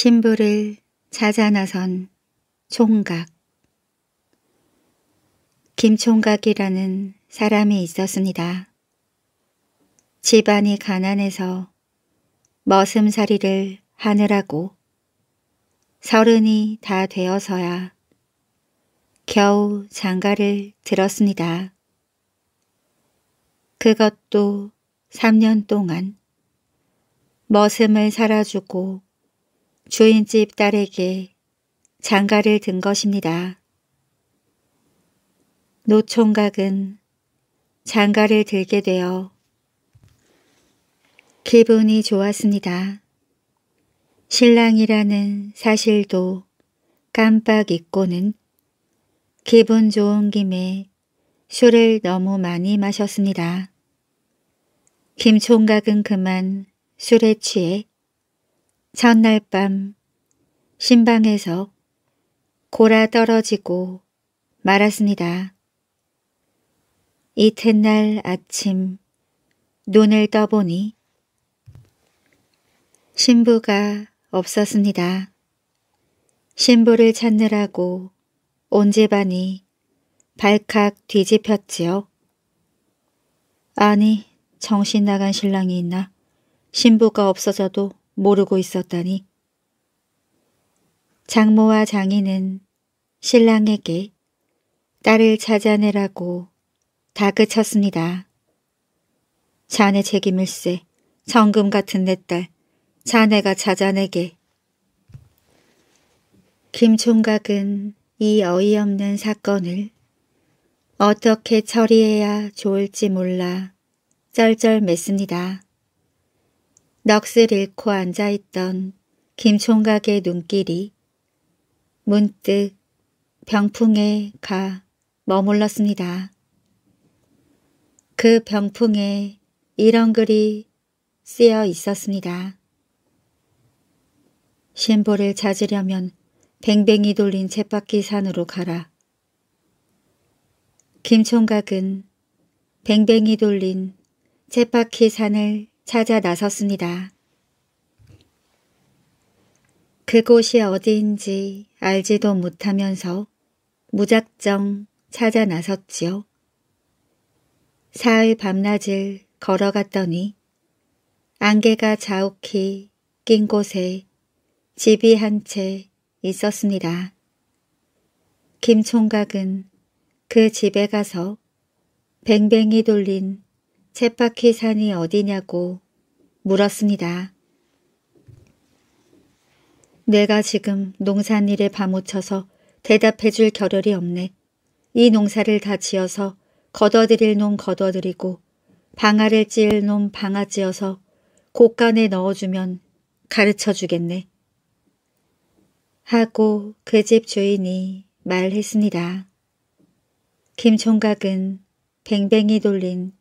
신부를 찾아 나선 총각. 김총각이라는 사람이 있었습니다. 집안이 가난해서 머슴살이를 하느라고 서른이 다 되어서야 겨우 장가를 들었습니다. 그것도 3년 동안 머슴을 살아주고 주인집 딸에게 장가를 든 것입니다. 노총각은 장가를 들게 되어 기분이 좋았습니다. 신랑이라는 사실도 깜빡 잊고는 기분 좋은 김에 술을 너무 많이 마셨습니다. 김총각은 그만 술에 취해 첫날 밤 신방에서 골아 떨어지고 말았습니다. 이튿날 아침 눈을 떠보니 신부가 없었습니다. 신부를 찾느라고 온 집안이 발칵 뒤집혔지요. 아니, 정신 나간 신랑이 있나? 신부가 없어져도 모르고 있었다니. 장모와 장인은 신랑에게 딸을 찾아내라고 다그쳤습니다. 자네 책임일세. 정금 같은 내 딸. 자네가 찾아내게. 김총각은 이 어이없는 사건을 어떻게 처리해야 좋을지 몰라 쩔쩔맸습니다. 넋을 잃고 앉아있던 김총각의 눈길이 문득 병풍에 가 머물렀습니다. 그 병풍에 이런 글이 쓰여 있었습니다. 신보를 찾으려면 뱅뱅이 돌린 쳇바퀴 산으로 가라. 김총각은 뱅뱅이 돌린 쳇바퀴 산을 찾아 나섰습니다. 그곳이 어디인지 알지도 못하면서 무작정 찾아 나섰지요. 사흘 밤낮을 걸어갔더니 안개가 자욱히 낀 곳에 집이 한 채 있었습니다. 김총각은 그 집에 가서 뱅뱅이 돌린 쳇바퀴 산이 어디냐고 물었습니다. 내가 지금 농산일에 밤우쳐서 대답해줄 겨를이 없네. 이 농사를 다 지어서 걷어들일 놈 걷어들이고 방아를 찧을 놈 방아 찧어서 곳간에 넣어주면 가르쳐주겠네. 하고 그 집 주인이 말했습니다. 김총각은 뱅뱅이 돌린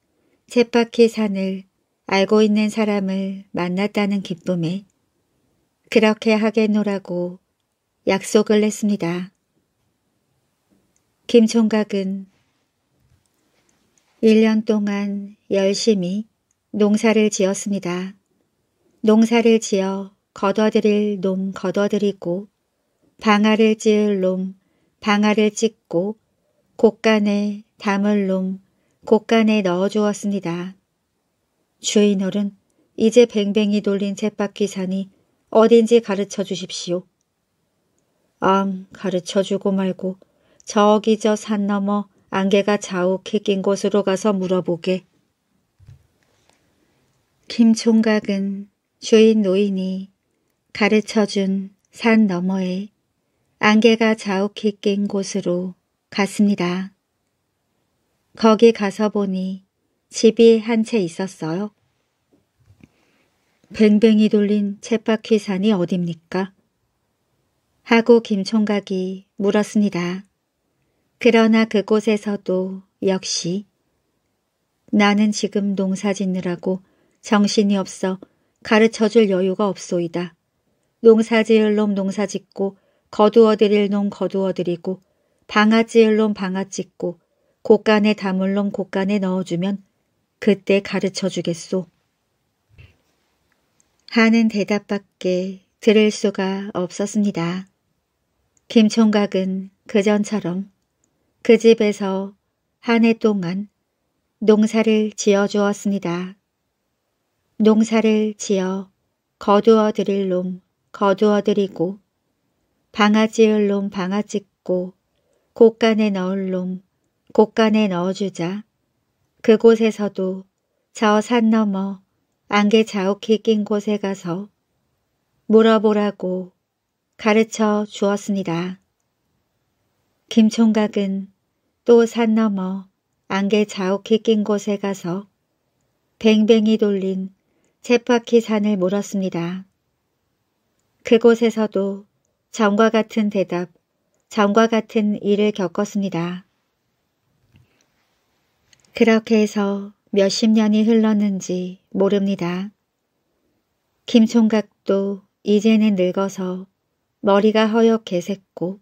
쳇바퀴 산을 알고 있는 사람을 만났다는 기쁨에 그렇게 하겠노라고 약속을 했습니다. 김총각은 1년 동안 열심히 농사를 지었습니다. 농사를 지어 걷어들일 놈 걷어들이고 방아를 찧을 놈 방아를 찧고 곳간에 담을 놈 곳간에 넣어주었습니다. 주인어른, 이제 뱅뱅이 돌린 쳇바퀴 산이 어딘지 가르쳐 주십시오. 가르쳐주고 말고 저기 저 산 너머 안개가 자욱히 낀 곳으로 가서 물어보게. 김총각은 주인 노인이 가르쳐준 산 너머에 안개가 자욱히 낀 곳으로 갔습니다. 거기 가서 보니 집이 한 채 있었어요. 뱅뱅이 돌린 쳇바퀴 산이 어딥니까? 하고 김총각이 물었습니다. 그러나 그곳에서도 역시 나는 지금 농사 짓느라고 정신이 없어 가르쳐줄 여유가 없소이다. 농사 지을 놈 농사 짓고 거두어들일 놈 거두어들이고 방아 찧을 놈 방아 찧고 곳간에 담을 놈 곳간에 넣어주면 그때 가르쳐주겠소. 하는 대답밖에 들을 수가 없었습니다. 김 총각은 그전처럼 그 집에서 한 해 동안 농사를 지어주었습니다. 농사를 지어 거두어드릴 놈 거두어드리고 방아찌을 놈 방아찍고 곡간에 넣을 놈 곡간에 넣어주자 그곳에서도 저 산 너머 안개 자욱히 낀 곳에 가서 물어보라고 가르쳐 주었습니다. 김 총각은 또 산 너머 안개 자욱히 낀 곳에 가서 뱅뱅이 돌린 쳇바퀴 산을 물었습니다. 그곳에서도 전과 같은 대답, 전과 같은 일을 겪었습니다. 그렇게 해서 몇십 년이 흘렀는지 모릅니다. 김 총각도 이제는 늙어서 머리가 허옇게 샜고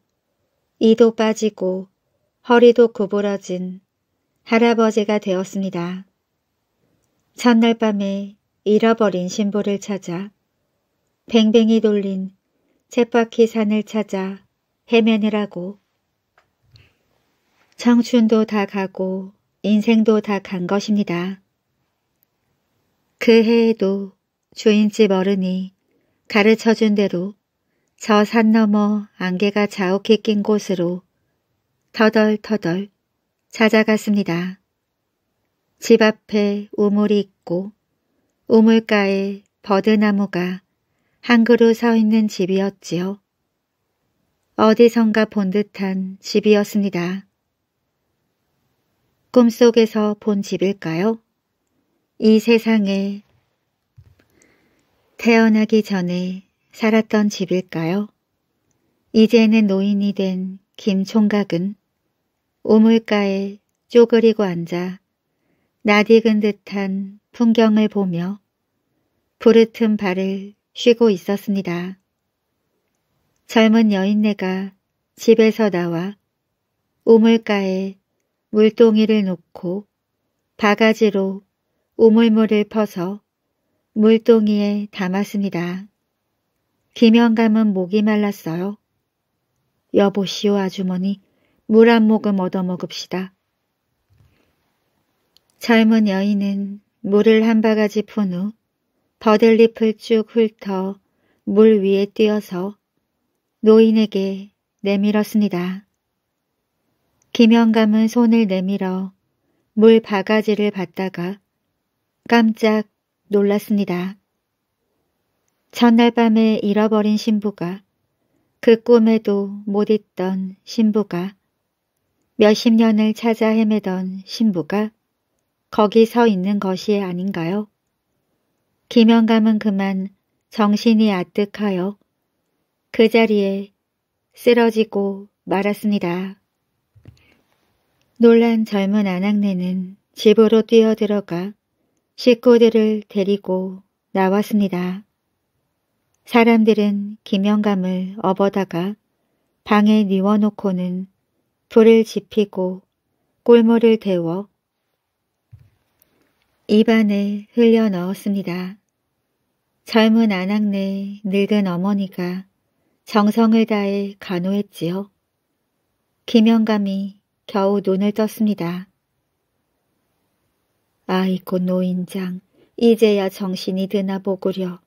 이도 빠지고 허리도 구부러진 할아버지가 되었습니다. 첫날 밤에 잃어버린 신부를 찾아 뱅뱅이 돌린 쳇바퀴 산을 찾아 헤매느라고 청춘도 다 가고 인생도 다 간 것입니다. 그 해에도 주인집 어른이 가르쳐준 대로 저 산 너머 안개가 자욱히 낀 곳으로 터덜터덜 찾아갔습니다. 집 앞에 우물이 있고 우물가에 버드나무가 한 그루 서 있는 집이었지요. 어디선가 본 듯한 집이었습니다. 꿈속에서 본 집일까요? 이 세상에 태어나기 전에 살았던 집일까요? 이제는 노인이 된 김 총각은 우물가에 쪼그리고 앉아 낯익은 듯한 풍경을 보며 부르튼 발을 쉬고 있었습니다. 젊은 여인네가 집에서 나와 우물가에 물동이를 놓고 바가지로 우물물을 퍼서 물동이에 담았습니다. 김영감은 목이 말랐어요. 여보시오 아주머니, 물 한 모금 얻어먹읍시다. 젊은 여인은 물을 한 바가지 푼 후 버들잎을 쭉 훑어 물 위에 띄어서 노인에게 내밀었습니다. 김영감은 손을 내밀어 물 바가지를 받다가 깜짝 놀랐습니다. 첫날 밤에 잃어버린 신부가 그 꿈에도 못 잊던 신부가 몇십 년을 찾아 헤매던 신부가 거기 서 있는 것이 아닌가요? 김영감은 그만 정신이 아득하여 그 자리에 쓰러지고 말았습니다. 놀란 젊은 아낙네는 집으로 뛰어들어가 식구들을 데리고 나왔습니다. 사람들은 김영감을 업어다가 방에 뉘워놓고는 불을 지피고 꿀물을 데워 입안에 흘려넣었습니다. 젊은 아낙네의 늙은 어머니가 정성을 다해 간호했지요. 김영감이 겨우 눈을 떴습니다. 아이고 노인장, 이제야 정신이 드나 보구려.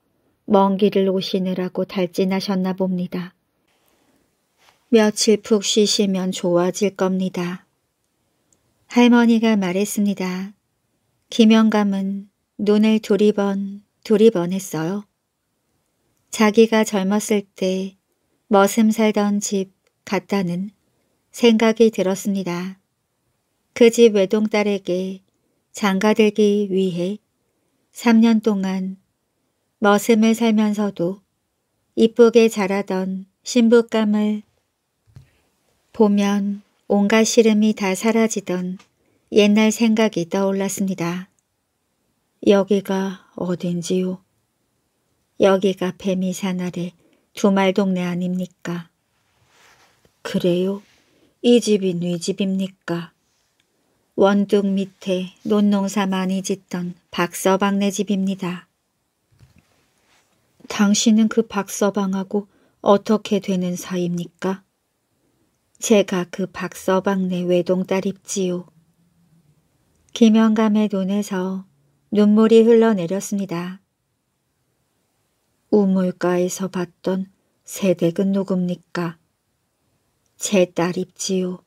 먼 길을 오시느라고 달진하셨나 봅니다. 며칠 푹 쉬시면 좋아질 겁니다. 할머니가 말했습니다. 김영감은 눈을 두리번 했어요. 자기가 젊었을 때 머슴 살던 집 같다는 생각이 들었습니다. 그 집 외동딸에게 장가들기 위해 3년 동안 머슴을 살면서도 이쁘게 자라던 신부감을 보면 온갖 시름이 다 사라지던 옛날 생각이 떠올랐습니다. 여기가 어딘지요? 여기가 뱀이산 아래 두말 동네 아닙니까? 그래요? 이 집이 네 집입니까? 원둥 밑에 논농사 많이 짓던 박서방네 집입니다. 당신은 그 박서방하고 어떻게 되는 사이입니까? 제가 그 박서방네 외동딸입지요. 김영감의 눈에서 눈물이 흘러내렸습니다. 우물가에서 봤던 새댁은 누굽니까? 제 딸입지요.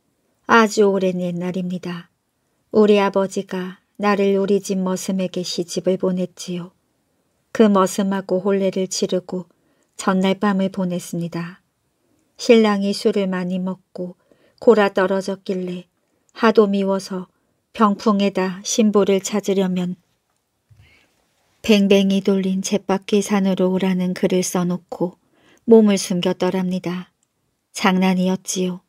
아주 오랜 옛날입니다. 우리 아버지가 나를 우리 집 머슴에게 시집을 보냈지요. 그 머슴하고 혼례를 치르고 전날 밤을 보냈습니다. 신랑이 술을 많이 먹고 골아 떨어졌길래 하도 미워서 병풍에다 신부를 찾으려면 뱅뱅이 돌린 쳇바퀴 산으로 오라는 글을 써놓고 몸을 숨겼더랍니다. 장난이었지요.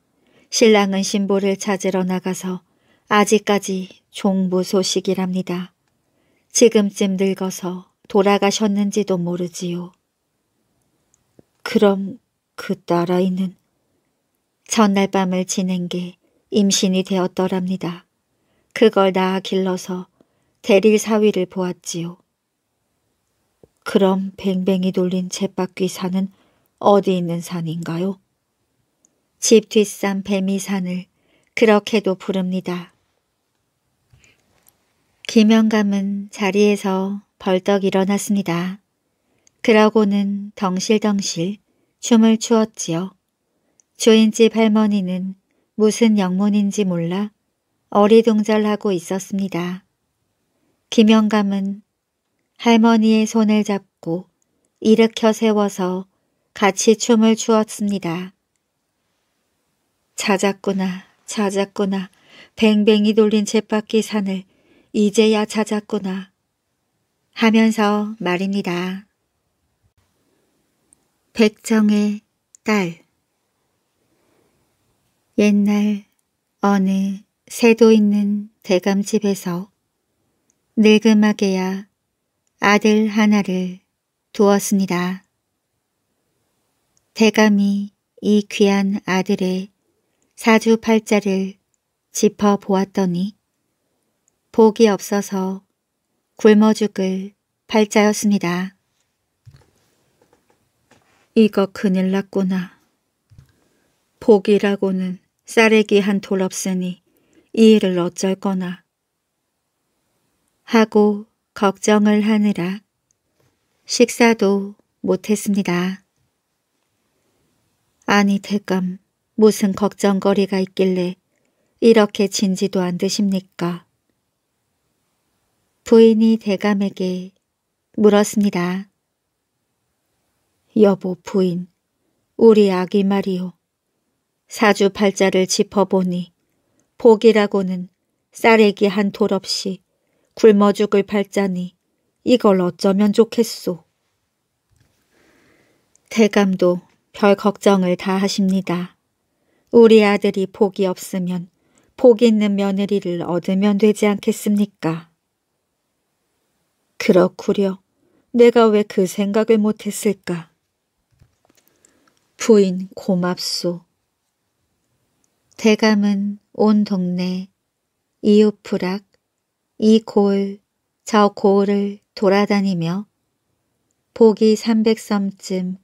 신랑은 신부를 찾으러 나가서 아직까지 종부 소식이랍니다. 지금쯤 늙어서 돌아가셨는지도 모르지요. 그럼 그 딸아이는 전날 밤을 지낸 게 임신이 되었더랍니다. 그걸 낳아 길러서 대릴 사위를 보았지요. 그럼 뱅뱅이 돌린 쳇바퀴 산은 어디 있는 산인가요? 집 뒷산 뱀이산을 그렇게도 부릅니다. 김영감은 자리에서 벌떡 일어났습니다. 그러고는 덩실덩실 춤을 추었지요. 주인집 할머니는 무슨 영문인지 몰라 어리둥절하고 있었습니다. 김영감은 할머니의 손을 잡고 일으켜 세워서 같이 춤을 추었습니다. 찾았구나, 찾았구나. 뱅뱅이 돌린 쳇바퀴 산을 이제야 찾았구나. 하면서 말입니다. 백정의 딸. 옛날 어느 새도 있는 대감집에서 늙음하게야 아들 하나를 두었습니다. 대감이 이 귀한 아들의 사주팔자를 짚어보았더니 복이 없어서 굶어 죽을 팔자였습니다. 이거 큰일 났구나. 복이라고는 싸래기 한 톨 없으니 이 일을 어쩔 거나 하고 걱정을 하느라 식사도 못했습니다. 아니 대감, 무슨 걱정거리가 있길래 이렇게 진지도 안 드십니까? 부인이 대감에게 물었습니다. 여보 부인, 우리 아기 말이요. 사주팔자를 짚어보니 복이라고는 싸래기 한 톨 없이 굶어 죽을 팔자니 이걸 어쩌면 좋겠소. 대감도 별 걱정을 다 하십니다. 우리 아들이 복이 없으면 복 있는 며느리를 얻으면 되지 않겠습니까? 그렇구려. 내가 왜 그 생각을 못했을까? 부인 고맙소. 대감은 온 동네 이웃부락 이 고을 저 고을을 돌아다니며 복이 300섬쯤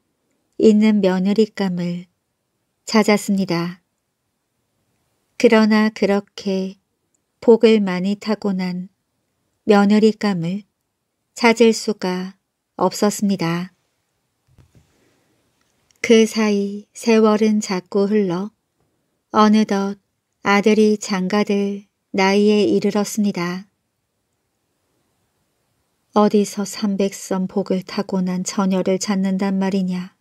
있는 며느리감을 찾았습니다. 그러나 그렇게 복을 많이 타고난 며느리감을 찾을 수가 없었습니다. 그 사이 세월은 자꾸 흘러 어느덧 아들이 장가들 나이에 이르렀습니다. 어디서 300섬 복을 타고난 처녀를 찾는단 말이냐.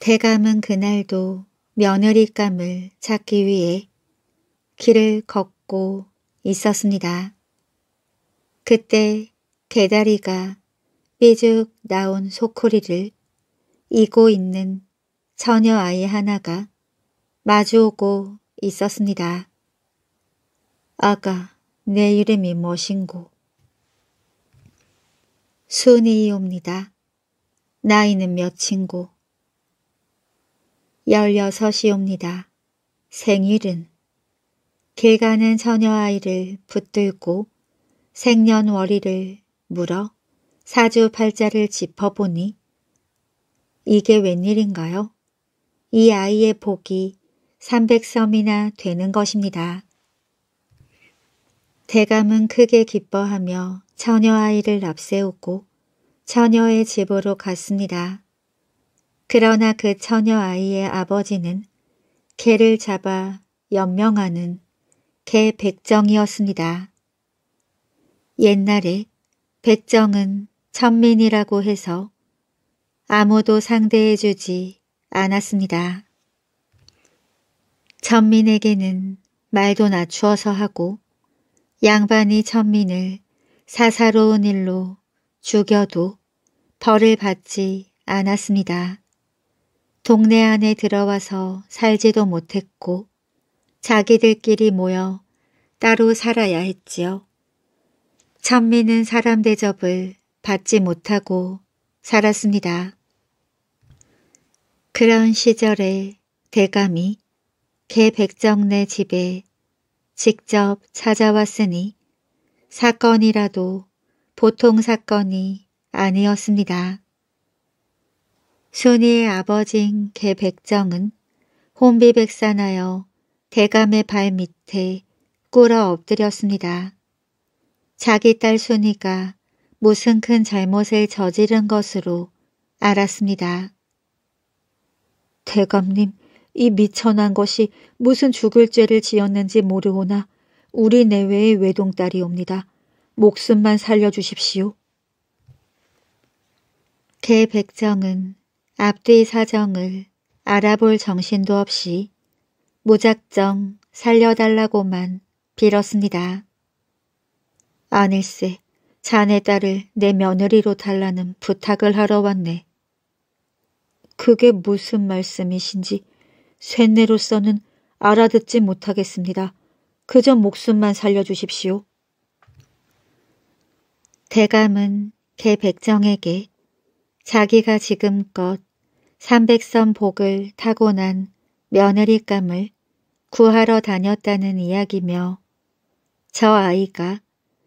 대감은 그날도 며느리감을 찾기 위해 길을 걷고 있었습니다. 그때 개다리가 삐죽 나온 소쿠리를 이고 있는 처녀 아이 하나가 마주오고 있었습니다. 아가, 내 이름이 뭐신고? 순이이옵니다. 나이는 몇인고? 16이옵니다. 생일은? 길 가는 처녀아이를 붙들고 생년월일을 물어 사주팔자를 짚어보니 이게 웬일인가요? 이 아이의 복이 300섬이나 되는 것입니다. 대감은 크게 기뻐하며 처녀아이를 앞세우고 처녀의 집으로 갔습니다. 그러나 그 처녀아이의 아버지는 개를 잡아 연명하는 개 백정이었습니다. 옛날에 백정은 천민이라고 해서 아무도 상대해주지 않았습니다. 천민에게는 말도 낮추어서 하고 양반이 천민을 사사로운 일로 죽여도 벌을 받지 않았습니다. 동네 안에 들어와서 살지도 못했고 자기들끼리 모여 따로 살아야 했지요. 천민은 사람 대접을 받지 못하고 살았습니다. 그런 시절에 대감이 개 백정네 집에 직접 찾아왔으니 사건이라도 보통 사건이 아니었습니다. 순이의 아버지인 개 백정은 혼비백산하여 대감의 발 밑에 꿇어 엎드렸습니다. 자기 딸 순이가 무슨 큰 잘못을 저지른 것으로 알았습니다. 대감님, 이 미천한 것이 무슨 죽을 죄를 지었는지 모르오나 우리 내외의 외동딸이옵니다. 목숨만 살려주십시오. 개 백정은 앞뒤 사정을 알아볼 정신도 없이 무작정 살려달라고만 빌었습니다. 아닐세, 자네 딸을 내 며느리로 달라는 부탁을 하러 왔네. 그게 무슨 말씀이신지 쇠뇌로서는 알아듣지 못하겠습니다. 그저 목숨만 살려주십시오. 대감은 개 백정에게 자기가 지금껏 300섬 복을 타고난 며느리감을 구하러 다녔다는 이야기며 저 아이가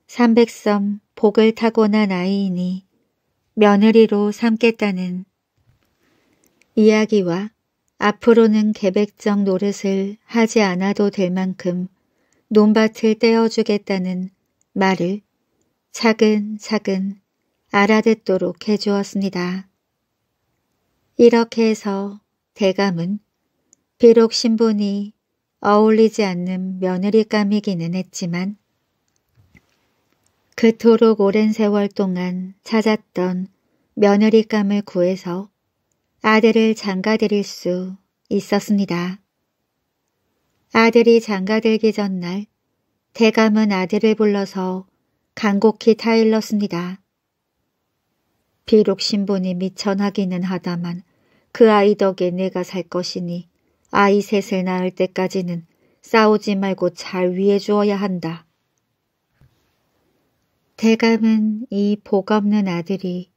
300섬 복을 타고난 아이이니 며느리로 삼겠다는 이야기와 앞으로는 개백정 노릇을 하지 않아도 될 만큼 논밭을 떼어주겠다는 말을 차근차근 알아듣도록 해주었습니다. 이렇게 해서 대감은 비록 신분이 어울리지 않는 며느리감이기는 했지만 그토록 오랜 세월 동안 찾았던 며느리감을 구해서 아들을 장가드릴 수 있었습니다. 아들이 장가들기 전날 대감은 아들을 불러서 간곡히 타일렀습니다. 비록 신분이 미천하기는 하다만 그 아이 덕에 내가 살 것이니 아이 셋을 낳을 때까지는 싸우지 말고 잘 위해 주어야 한다. 대감은 이 복 없는 아들이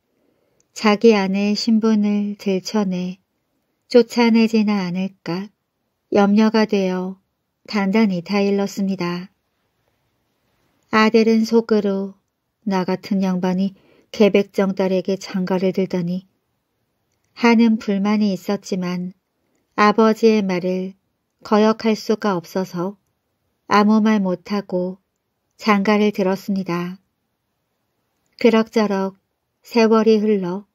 자기 아내의 신분을 들춰내 쫓아내지나 않을까 염려가 되어 단단히 타일렀습니다. 아들은 속으로 나 같은 양반이 개백정 딸에게 장가를 들다니 하는 불만이 있었지만 아버지의 말을 거역할 수가 없어서 아무 말 못하고 장가를 들었습니다. 그럭저럭 세월이 흘러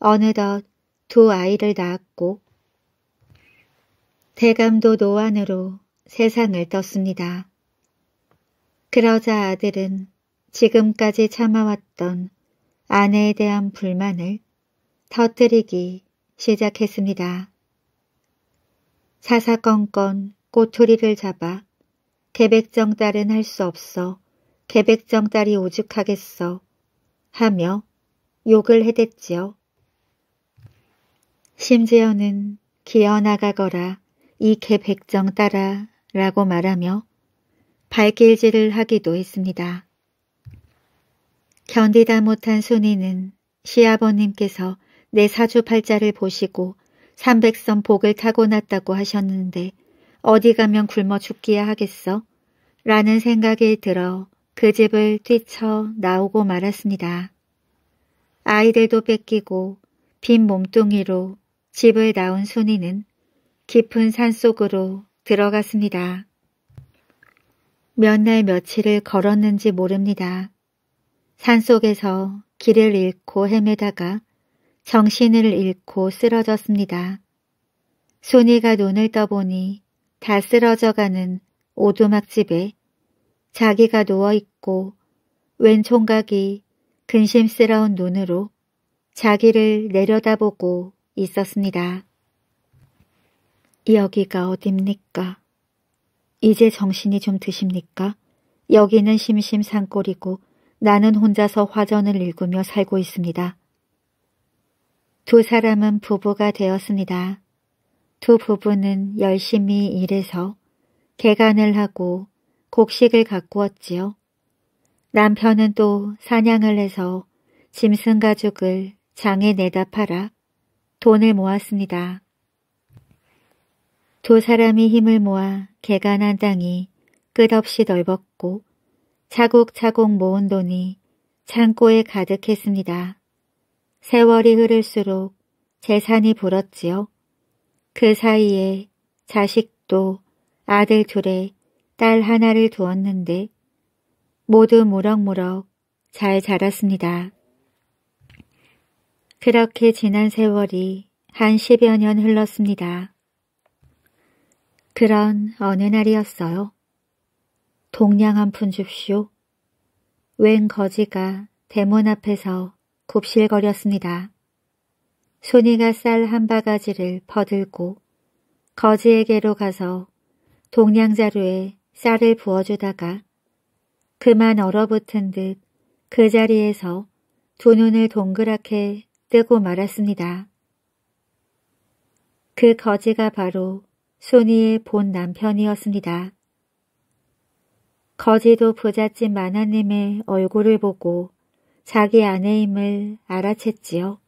어느덧 두 아이를 낳았고 대감도 노안으로 세상을 떴습니다. 그러자 아들은 지금까지 참아왔던 아내에 대한 불만을 터뜨리기 시작했습니다. 사사건건 꼬투리를 잡아 개백정 딸은 할 수 없어 개백정 딸이 오죽하겠어 하며 욕을 해댔지요. 심지어는 기어나가거라 이 개백정 딸아 라고 말하며 발길질을 하기도 했습니다. 견디다 못한 순이는 시아버님께서 내 사주팔자를 보시고 300섬 복을 타고났다고 하셨는데 어디 가면 굶어 죽기야 하겠어? 라는 생각이 들어 그 집을 뛰쳐나오고 말았습니다. 아이들도 뺏기고 빈 몸뚱이로 집을 나온 순이는 깊은 산속으로 들어갔습니다. 몇 날 며칠을 걸었는지 모릅니다. 산속에서 길을 잃고 헤매다가 정신을 잃고 쓰러졌습니다. 순이가 눈을 떠보니 다 쓰러져가는 오두막집에 자기가 누워있고 웬 총각이 근심스러운 눈으로 자기를 내려다보고 있었습니다. 여기가 어딥니까? 이제 정신이 좀 드십니까? 여기는 심심산골이고 나는 혼자서 화전을 읽으며 살고 있습니다. 두 사람은 부부가 되었습니다. 두 부부는 열심히 일해서 개간을 하고 곡식을 가꾸었지요. 남편은 또 사냥을 해서 짐승 가죽을 장에 내다 팔아 돈을 모았습니다. 두 사람이 힘을 모아 개간한 땅이 끝없이 넓었고 차곡차곡 모은 돈이 창고에 가득했습니다. 세월이 흐를수록 재산이 불었지요. 그 사이에 자식도 아들 둘에 딸 하나를 두었는데 모두 무럭무럭 잘 자랐습니다. 그렇게 지난 세월이 한 10여 년 흘렀습니다. 그런 어느 날이었어요. 동냥 한 푼 줍쇼. 웬 거지가 대문 앞에서 굽실거렸습니다. 순이가 쌀 한 바가지를 퍼들고 거지에게로 가서 동냥자루에 쌀을 부어주다가 그만 얼어붙은 듯 그 자리에서 두 눈을 동그랗게 뜨고 말았습니다. 그 거지가 바로 순이의 본 남편이었습니다. 거지도 부잣집 마나님의 얼굴을 보고 자기 아내임을 알아챘지요.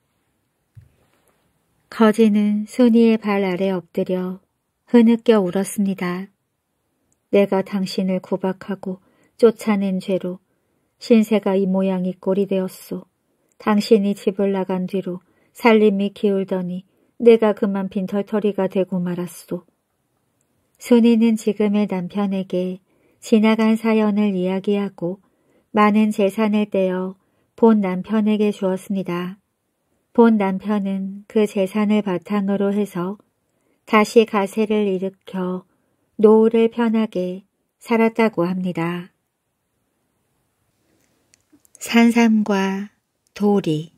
거지는 순이의 발 아래 엎드려 흐느껴 울었습니다. 내가 당신을 구박하고 쫓아낸 죄로 신세가 이 모양이 꼴이 되었소. 당신이 집을 나간 뒤로 살림이 기울더니 내가 그만 빈털터리가 되고 말았소. 순이는 지금의 남편에게 지나간 사연을 이야기하고 많은 재산을 떼어 본 남편에게 주었습니다. 본 남편은 그 재산을 바탕으로 해서 다시 가세를 일으켜 노후를 편하게 살았다고 합니다. 산삼과 도리.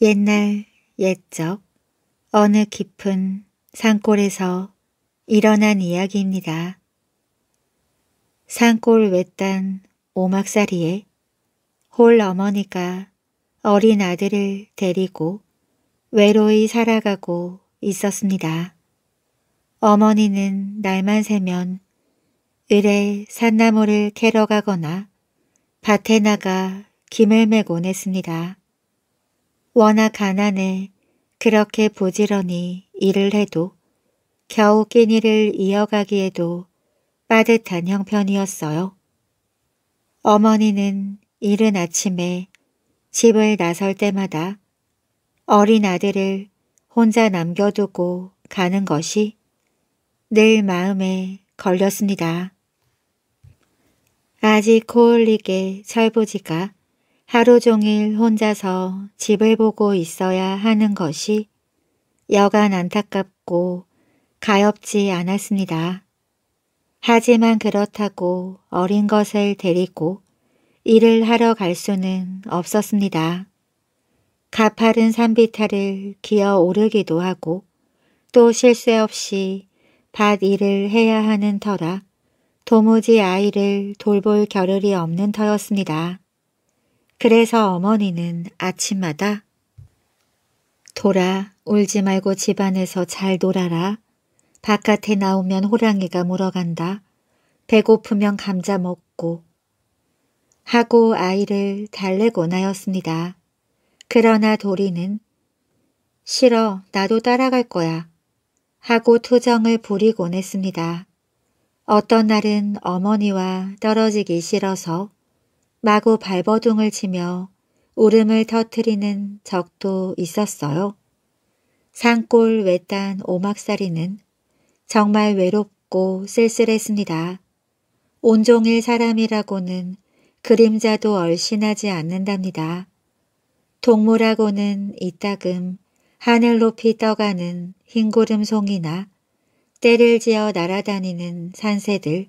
옛날 옛적 어느 깊은 산골에서 일어난 이야기입니다. 산골 외딴 오막살이에 홀 어머니가 어린 아들을 데리고 외로이 살아가고 있었습니다. 어머니는 날만 새면 을에 산나물을 캐러 가거나 밭에 나가 김을 메곤 했습니다. 워낙 가난해 그렇게 부지런히 일을 해도 겨우 끼니를 이어가기에도 빠듯한 형편이었어요. 어머니는 이른 아침에 집을 나설 때마다 어린 아들을 혼자 남겨두고 가는 것이 늘 마음에 걸렸습니다. 아직 코올리게 철부지가 하루 종일 혼자서 집을 보고 있어야 하는 것이 여간 안타깝고 가엾지 않았습니다. 하지만 그렇다고 어린 것을 데리고 일을 하러 갈 수는 없었습니다. 가파른 산비탈을 기어 오르기도 하고 또 쉴 새 없이 밭 일을 해야 하는 터라 도무지 아이를 돌볼 겨를이 없는 터였습니다. 그래서 어머니는 아침마다 돌아 울지 말고 집안에서 잘 놀아라. 바깥에 나오면 호랑이가 물어간다. 배고프면 감자 먹고 하고 아이를 달래곤 하였습니다. 그러나 도리는 싫어 나도 따라갈 거야 하고 투정을 부리곤 했습니다. 어떤 날은 어머니와 떨어지기 싫어서 마구 발버둥을 치며 울음을 터뜨리는 적도 있었어요. 산골 외딴 오막살이는 정말 외롭고 쓸쓸했습니다. 온종일 사람이라고는 그림자도 얼씬하지 않는답니다. 동무라고는 이따금 하늘 높이 떠가는 흰구름송이나 떼를 지어 날아다니는 산새들,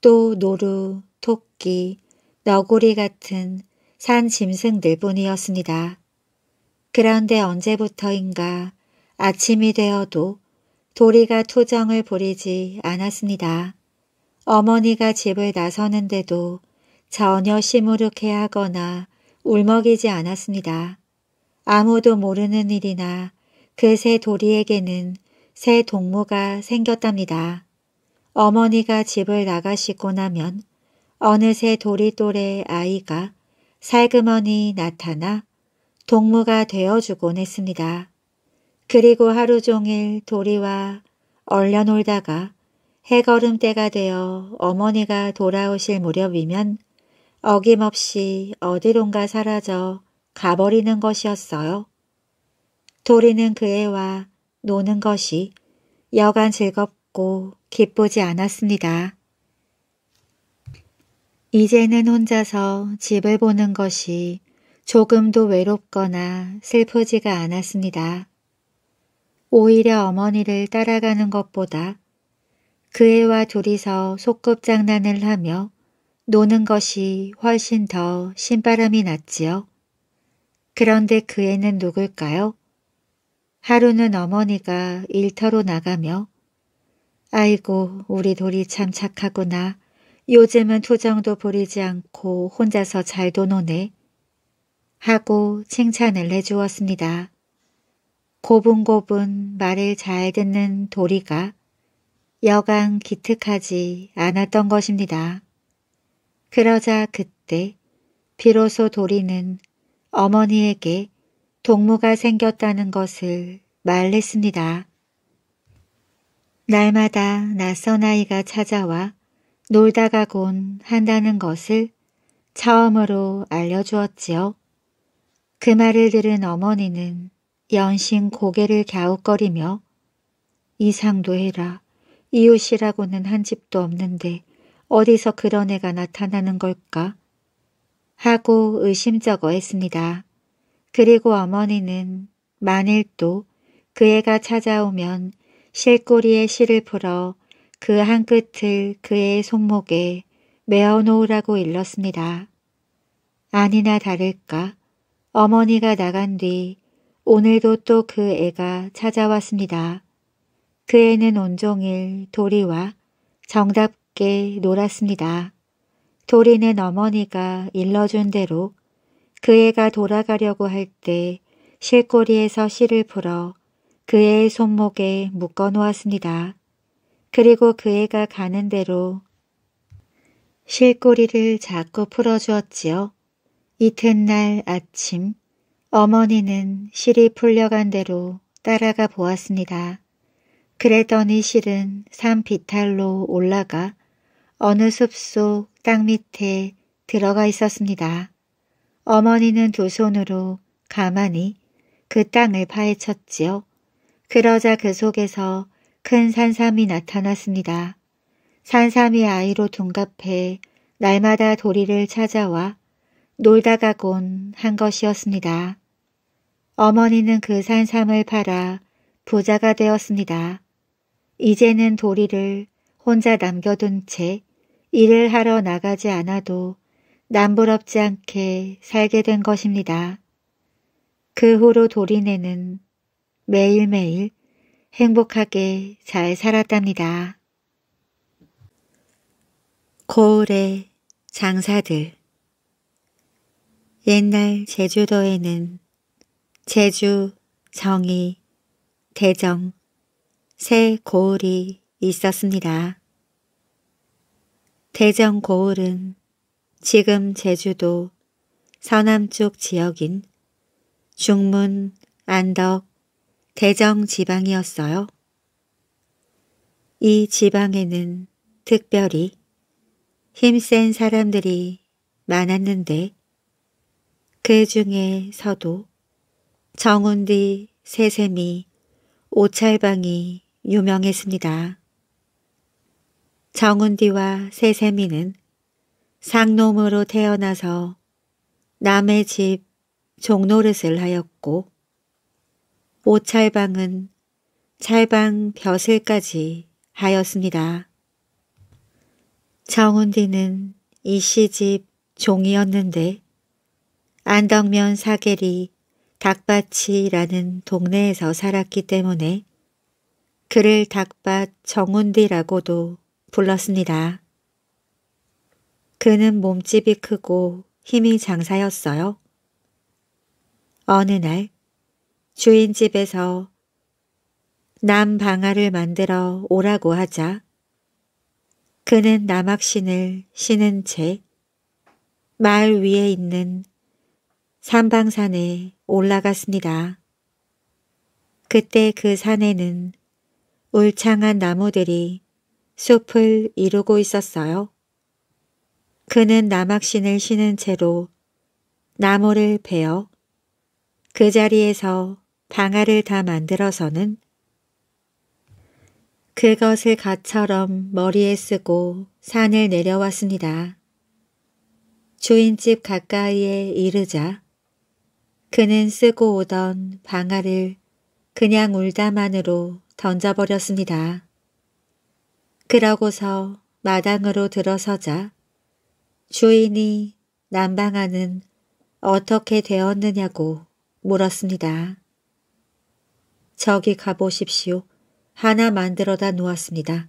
또 노루, 토끼, 너구리 같은 산 짐승들 뿐이었습니다. 그런데 언제부터인가 아침이 되어도 도리가 투정을 부리지 않았습니다. 어머니가 집을 나서는데도 전혀 시무룩해 하거나 울먹이지 않았습니다. 아무도 모르는 일이나 그새 도리에게는 새 동무가 생겼답니다. 어머니가 집을 나가시고 나면 어느새 도리 또래 아이가 살그머니 나타나 동무가 되어주곤 했습니다. 그리고 하루 종일 도리와 얼려 놀다가 해걸음때가 되어 어머니가 돌아오실 무렵이면 어김없이 어디론가 사라져 가버리는 것이었어요. 도리는 그 애와 노는 것이 여간 즐겁고 기쁘지 않았습니다. 이제는 혼자서 집을 보는 것이 조금도 외롭거나 슬프지가 않았습니다. 오히려 어머니를 따라가는 것보다 그 애와 둘이서 소꿉장난을 하며 노는 것이 훨씬 더 신바람이 났지요. 그런데 그 애는 누굴까요? 하루는 어머니가 일터로 나가며 아이고 우리 도리 참 착하구나. 요즘은 투정도 부리지 않고 혼자서 잘도 노네. 하고 칭찬을 해주었습니다. 고분고분 말을 잘 듣는 도리가 여간 기특하지 않았던 것입니다. 그러자 그때 비로소 도리는 어머니에게 동무가 생겼다는 것을 말했습니다. 날마다 낯선 아이가 찾아와 놀다 가곤 한다는 것을 처음으로 알려주었지요. 그 말을 들은 어머니는 연신 고개를 갸웃거리며 이상도 해라. 이웃이라고는 한 집도 없는데 어디서 그런 애가 나타나는 걸까? 하고 의심쩍어 했습니다. 그리고 어머니는 만일 또 그 애가 찾아오면 실꼬리에 실을 풀어 그 한 끝을 그의 손목에 메어놓으라고 일렀습니다. 아니나 다를까 어머니가 나간 뒤 오늘도 또 그 애가 찾아왔습니다. 그 애는 온종일 도리와 정답게 놀았습니다. 도리는 어머니가 일러준 대로 그 애가 돌아가려고 할 때 실꼬리에서 실을 풀어 그 애의 손목에 묶어 놓았습니다. 그리고 그 애가 가는 대로 실꼬리를 자꾸 풀어주었지요. 이튿날 아침 어머니는 실이 풀려간 대로 따라가 보았습니다. 그랬더니 실은 산 비탈로 올라가 어느 숲속 땅 밑에 들어가 있었습니다. 어머니는 두 손으로 가만히 그 땅을 파헤쳤지요. 그러자 그 속에서 큰 산삼이 나타났습니다. 산삼이 아이로 둔갑해 날마다 도리를 찾아와 놀다 가곤 한 것이었습니다. 어머니는 그 산삼을 팔아 부자가 되었습니다. 이제는 도리를 혼자 남겨둔 채 일을 하러 나가지 않아도 남부럽지 않게 살게 된 것입니다. 그 후로 도리네는 매일매일 행복하게 잘 살았답니다. 고을의 장사들. 옛날 제주도에는 제주, 정이, 대정, 세 고을이 있었습니다. 대정 고을은 지금 제주도 서남쪽 지역인 중문, 안덕, 대정 지방이었어요. 이 지방에는 특별히 힘센 사람들이 많았는데 그 중에 서도, 정운디, 세세미, 오찰방이 유명했습니다. 정운디와 세세미는 상놈으로 태어나서 남의 집 종노릇을 하였고, 오찰방은 찰방 벼슬까지 하였습니다. 정운디는 이씨집 종이었는데 안덕면 사계리 닭밭이라는 동네에서 살았기 때문에 그를 닭밭 정운디라고도 불렀습니다. 그는 몸집이 크고 힘이 장사였어요. 어느 날 주인집에서 남방아를 만들어 오라고 하자 그는 남학신을 신은 채 마을 위에 있는 산방산에 올라갔습니다. 그때 그 산에는 울창한 나무들이 숲을 이루고 있었어요. 그는 남학신을 신은 채로 나무를 베어 그 자리에서 방아를 다 만들어서는 그것을 갓처럼 머리에 쓰고 산을 내려왔습니다. 주인집 가까이에 이르자 그는 쓰고 오던 방아를 그냥 울다만으로 던져버렸습니다. 그러고서 마당으로 들어서자 주인이 남방아는 어떻게 되었느냐고 물었습니다. 저기 가보십시오. 하나 만들어다 놓았습니다.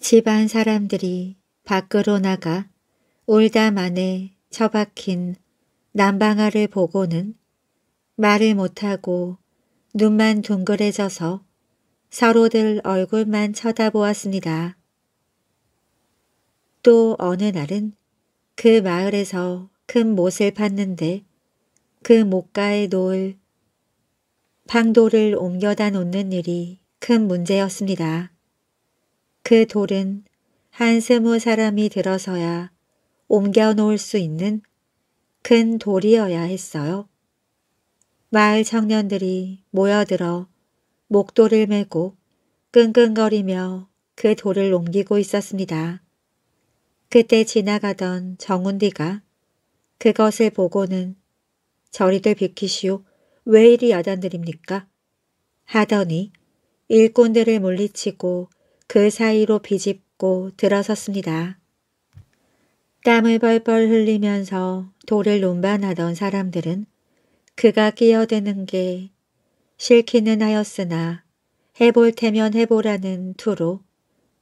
집안 사람들이 밖으로 나가 울다만에 처박힌 남방아를 보고는 말을 못하고 눈만 둥그레져서 서로들 얼굴만 쳐다보았습니다. 또 어느 날은 그 마을에서 큰 못을 팠는데 그 목가에 놓을 방돌을 옮겨다 놓는 일이 큰 문제였습니다. 그 돌은 한 20사람이 들어서야 옮겨 놓을 수 있는 큰 돌이어야 했어요. 마을 청년들이 모여들어 목돌을 메고 끙끙거리며 그 돌을 옮기고 있었습니다. 그때 지나가던 정운디가 그것을 보고는 저리들 비키시오. 왜 이리 야단들입니까? 하더니 일꾼들을 물리치고 그 사이로 비집고 들어섰습니다. 땀을 벌벌 흘리면서 돌을 논반하던 사람들은 그가 끼어드는 게 싫기는 하였으나 해볼 테면 해보라는 투로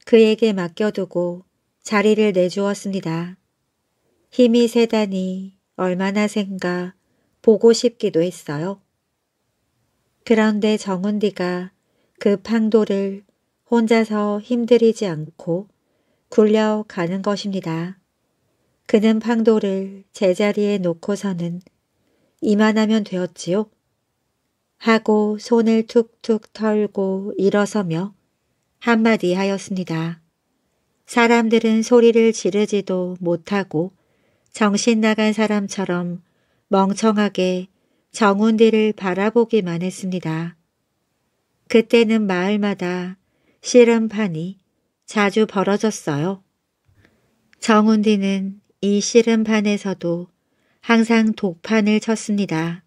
그에게 맡겨두고 자리를 내주었습니다. 힘이 세다니 얼마나 센가 보고 싶기도 했어요. 그런데 정운디가 그 팡도를 혼자서 힘들이지 않고 굴려가는 것입니다. 그는 팡도를 제자리에 놓고서는 이만하면 되었지요? 하고 손을 툭툭 털고 일어서며 한마디 하였습니다. 사람들은 소리를 지르지도 못하고 정신 나간 사람처럼 멍청하게 정운디를 바라보기만 했습니다. 그때는 마을마다 씨름판이 자주 벌어졌어요. 정운디는 이 씨름판에서도 항상 독판을 쳤습니다.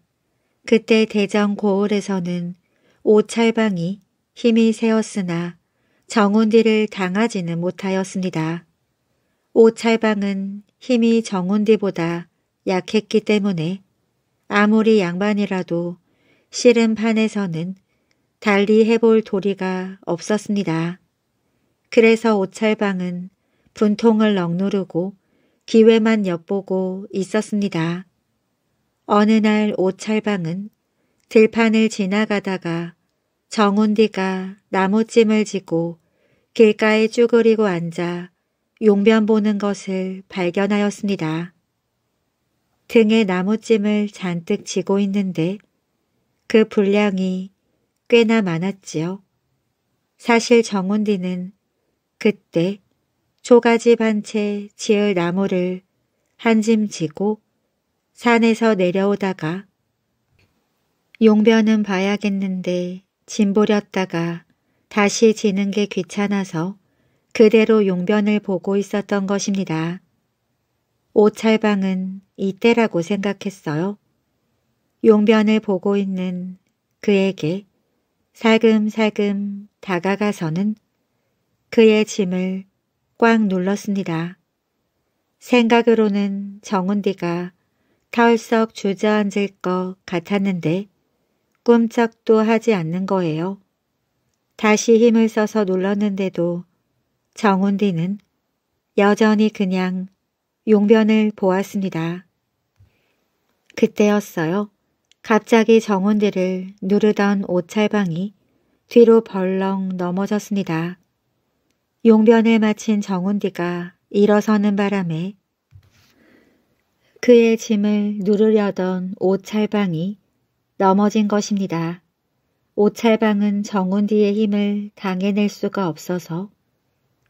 그때 대전고을에서는 오찰방이 힘이 세었으나 정운디를 당하지는 못하였습니다. 오찰방은 힘이 정운디보다 약했기 때문에 아무리 양반이라도 씨름판에서는 달리 해볼 도리가 없었습니다. 그래서 오찰방은 분통을 억누르고 기회만 엿보고 있었습니다. 어느 날 오찰방은 들판을 지나가다가 정운디가 나무찜을 지고 길가에 쭈그리고 앉아 용변 보는 것을 발견하였습니다. 등에 나무찜을 잔뜩 지고 있는데 그 분량이 꽤나 많았지요. 사실 정운디는 그때 초가집 한 채 지을 나무를 한 짐 지고 산에서 내려오다가 용변은 봐야겠는데 짐보렸다가 다시 지는 게 귀찮아서 그대로 용변을 보고 있었던 것입니다. 오찰방은 이때라고 생각했어요. 용변을 보고 있는 그에게 살금살금 다가가서는 그의 짐을 꽉 눌렀습니다. 생각으로는 정운디가 털썩 주저앉을 것 같았는데 꿈쩍도 하지 않는 거예요. 다시 힘을 써서 눌렀는데도 정운디는 여전히 그냥 용변을 보았습니다. 그때였어요. 갑자기 정운디를 누르던 오찰방이 뒤로 벌렁 넘어졌습니다. 용변을 마친 정운디가 일어서는 바람에 그의 짐을 누르려던 오찰방이 넘어진 것입니다. 오찰방은 정운디의 힘을 당해낼 수가 없어서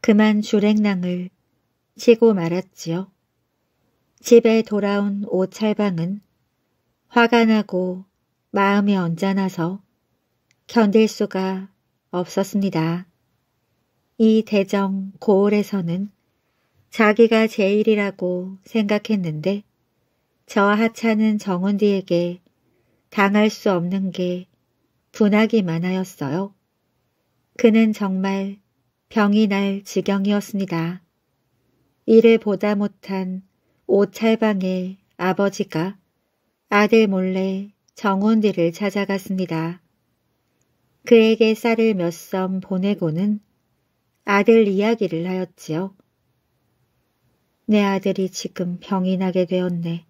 그만 줄행랑을 치고 말았지요. 집에 돌아온 오찰방은 화가 나고 마음이 언짢아서 견딜 수가 없었습니다. 이 대정 고을에서는 자기가 제일이라고 생각했는데 저 하찮은 정운디에게 당할 수 없는 게 분하기만 하였어요. 그는 정말 병이 날 지경이었습니다. 이를 보다 못한 오찰방의 아버지가 아들 몰래 정운디를 찾아갔습니다. 그에게 쌀을 몇 썸 보내고는 아들 이야기를 하였지요. 내 아들이 지금 병이 나게 되었네.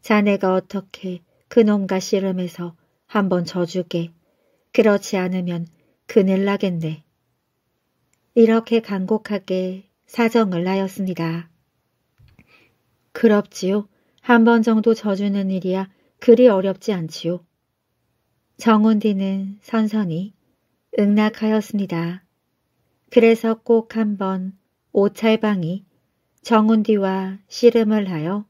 자네가 어떻게 그놈과 씨름해서 한번 져주게. 그렇지 않으면 그늘 나겠네. 이렇게 간곡하게 사정을 하였습니다. 그럽지요. 한 번 정도 져주는 일이야 그리 어렵지 않지요. 정운디는 선선히 응낙하였습니다. 그래서 꼭 한번 오찰방이 정운디와 씨름을 하여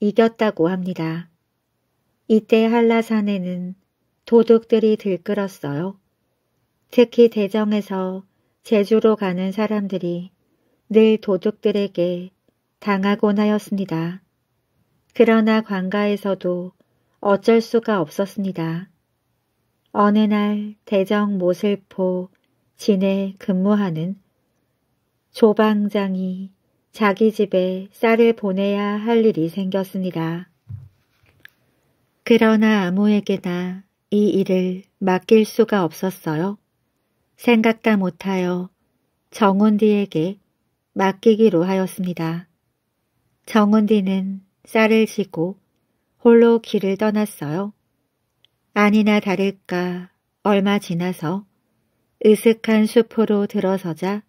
이겼다고 합니다. 이때 한라산에는 도둑들이 들끓었어요. 특히 대정에서 제주로 가는 사람들이 늘 도둑들에게 당하곤 하였습니다. 그러나 관가에서도 어쩔 수가 없었습니다. 어느 날 대정 모슬포 진에 근무하는 조방장이 자기 집에 쌀을 보내야 할 일이 생겼습니다. 그러나 아무에게나 이 일을 맡길 수가 없었어요. 생각다 못하여 정운디에게 맡기기로 하였습니다. 정운디는 쌀을 지고 홀로 길을 떠났어요. 아니나 다를까 얼마 지나서 으슥한 숲으로 들어서자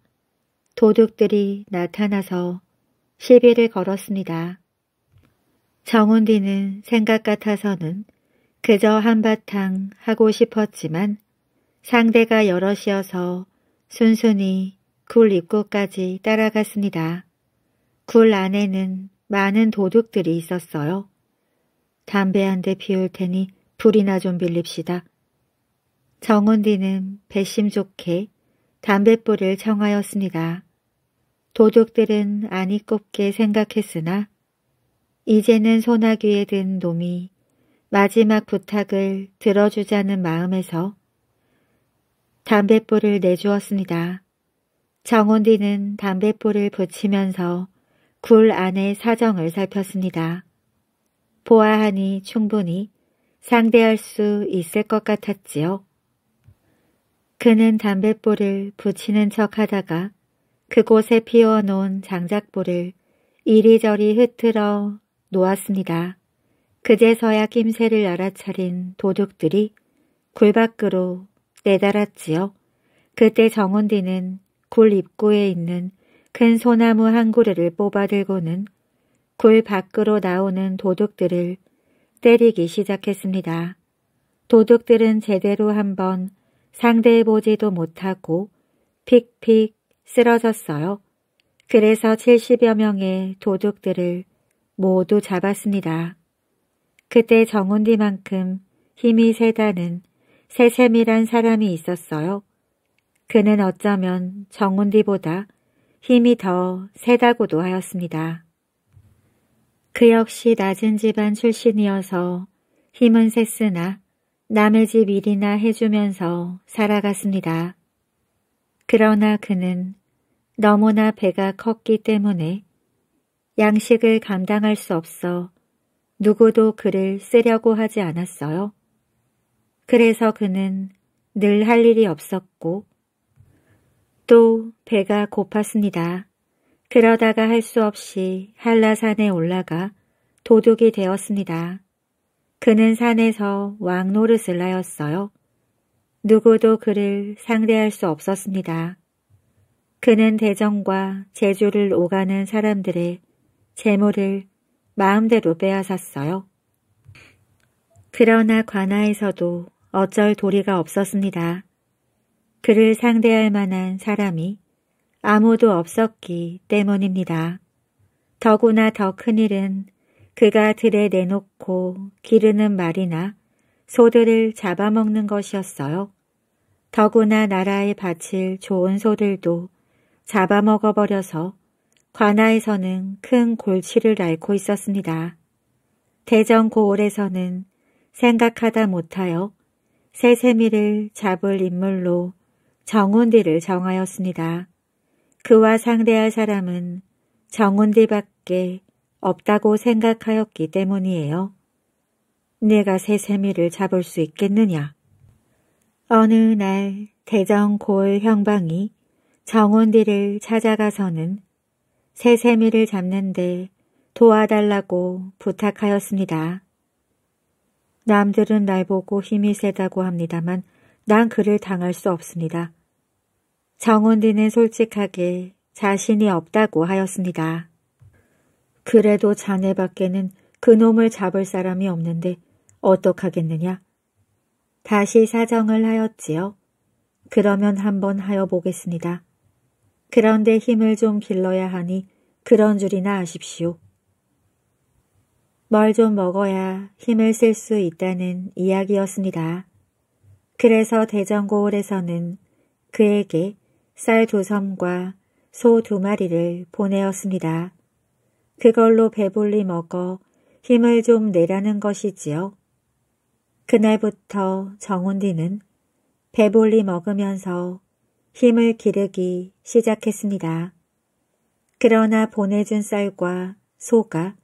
도둑들이 나타나서 시비를 걸었습니다. 정운디는 생각 같아서는 그저 한바탕 하고 싶었지만 상대가 여럿이어서 순순히 굴 입구까지 따라갔습니다. 굴 안에는 많은 도둑들이 있었어요. 담배 한 대 피울 테니 불이나 좀 빌립시다. 정운디는 배심 좋게 담뱃불을 청하였습니다. 도둑들은 아니꼽게 생각했으나 이제는 소나귀에 든 놈이 마지막 부탁을 들어주자는 마음에서 담뱃불을 내주었습니다. 정운디는 담뱃불을 붙이면서 굴 안의 사정을 살폈습니다. 보아하니 충분히 상대할 수 있을 것 같았지요. 그는 담뱃불을 붙이는 척하다가 그곳에 피워놓은 장작불을 이리저리 흐트러 놓았습니다. 그제서야 낌새를 알아차린 도둑들이 굴 밖으로 내달았지요. 그때 정운디는 굴 입구에 있는 큰 소나무 한 그루를 뽑아들고는 굴 밖으로 나오는 도둑들을 때리기 시작했습니다. 도둑들은 제대로 한번 상대해보지도 못하고 픽픽 쓰러졌어요. 그래서 70여 명의 도둑들을 모두 잡았습니다. 그때 정운디만큼 힘이 세다는 세샘이란 사람이 있었어요. 그는 어쩌면 정운디보다 힘이 더 세다고도 하였습니다. 그 역시 낮은 집안 출신이어서 힘은 셌으나 남의 집 일이나 해주면서 살아갔습니다. 그러나 그는 너무나 배가 컸기 때문에 양식을 감당할 수 없어 누구도 그를 쓰려고 하지 않았어요. 그래서 그는 늘 할 일이 없었고 또 배가 고팠습니다. 그러다가 할 수 없이 한라산에 올라가 도둑이 되었습니다. 그는 산에서 왕노릇을 하였어요. 누구도 그를 상대할 수 없었습니다. 그는 대전과 제주를 오가는 사람들의 재물을 마음대로 빼앗았어요. 그러나 관아에서도 어쩔 도리가 없었습니다. 그를 상대할 만한 사람이 아무도 없었기 때문입니다. 더구나 더 큰일은 그가 들에 내놓고 기르는 말이나 소들을 잡아먹는 것이었어요. 더구나 나라에 바칠 좋은 소들도 잡아먹어버려서 관아에서는 큰 골치를 앓고 있었습니다. 대전 고을에서는 생각하다 못하여 세세미를 잡을 인물로 정운디를 정하였습니다. 그와 상대할 사람은 정운디밖에 없다고 생각하였기 때문이에요. 내가 세세미를 잡을 수 있겠느냐? 어느 날 대전 고을 형방이 정운디를 찾아가서는 세세미를 잡는데 도와달라고 부탁하였습니다. 남들은 날 보고 힘이 세다고 합니다만 난 그를 당할 수 없습니다. 정운디는 솔직하게 자신이 없다고 하였습니다. 그래도 자네 밖에는 그놈을 잡을 사람이 없는데 어떡하겠느냐? 다시 사정을 하였지요. 그러면 한번 하여 보겠습니다. 그런데 힘을 좀 길러야 하니 그런 줄이나 아십시오. 뭘 좀 먹어야 힘을 쓸 수 있다는 이야기였습니다. 그래서 대전고을에서는 그에게 쌀 2섬과 소 2마리를 보내었습니다. 그걸로 배불리 먹어 힘을 좀 내라는 것이지요. 그날부터 정운디는 배불리 먹으면서 힘을 기르기 시작했습니다. 그러나 보내준 쌀과 소가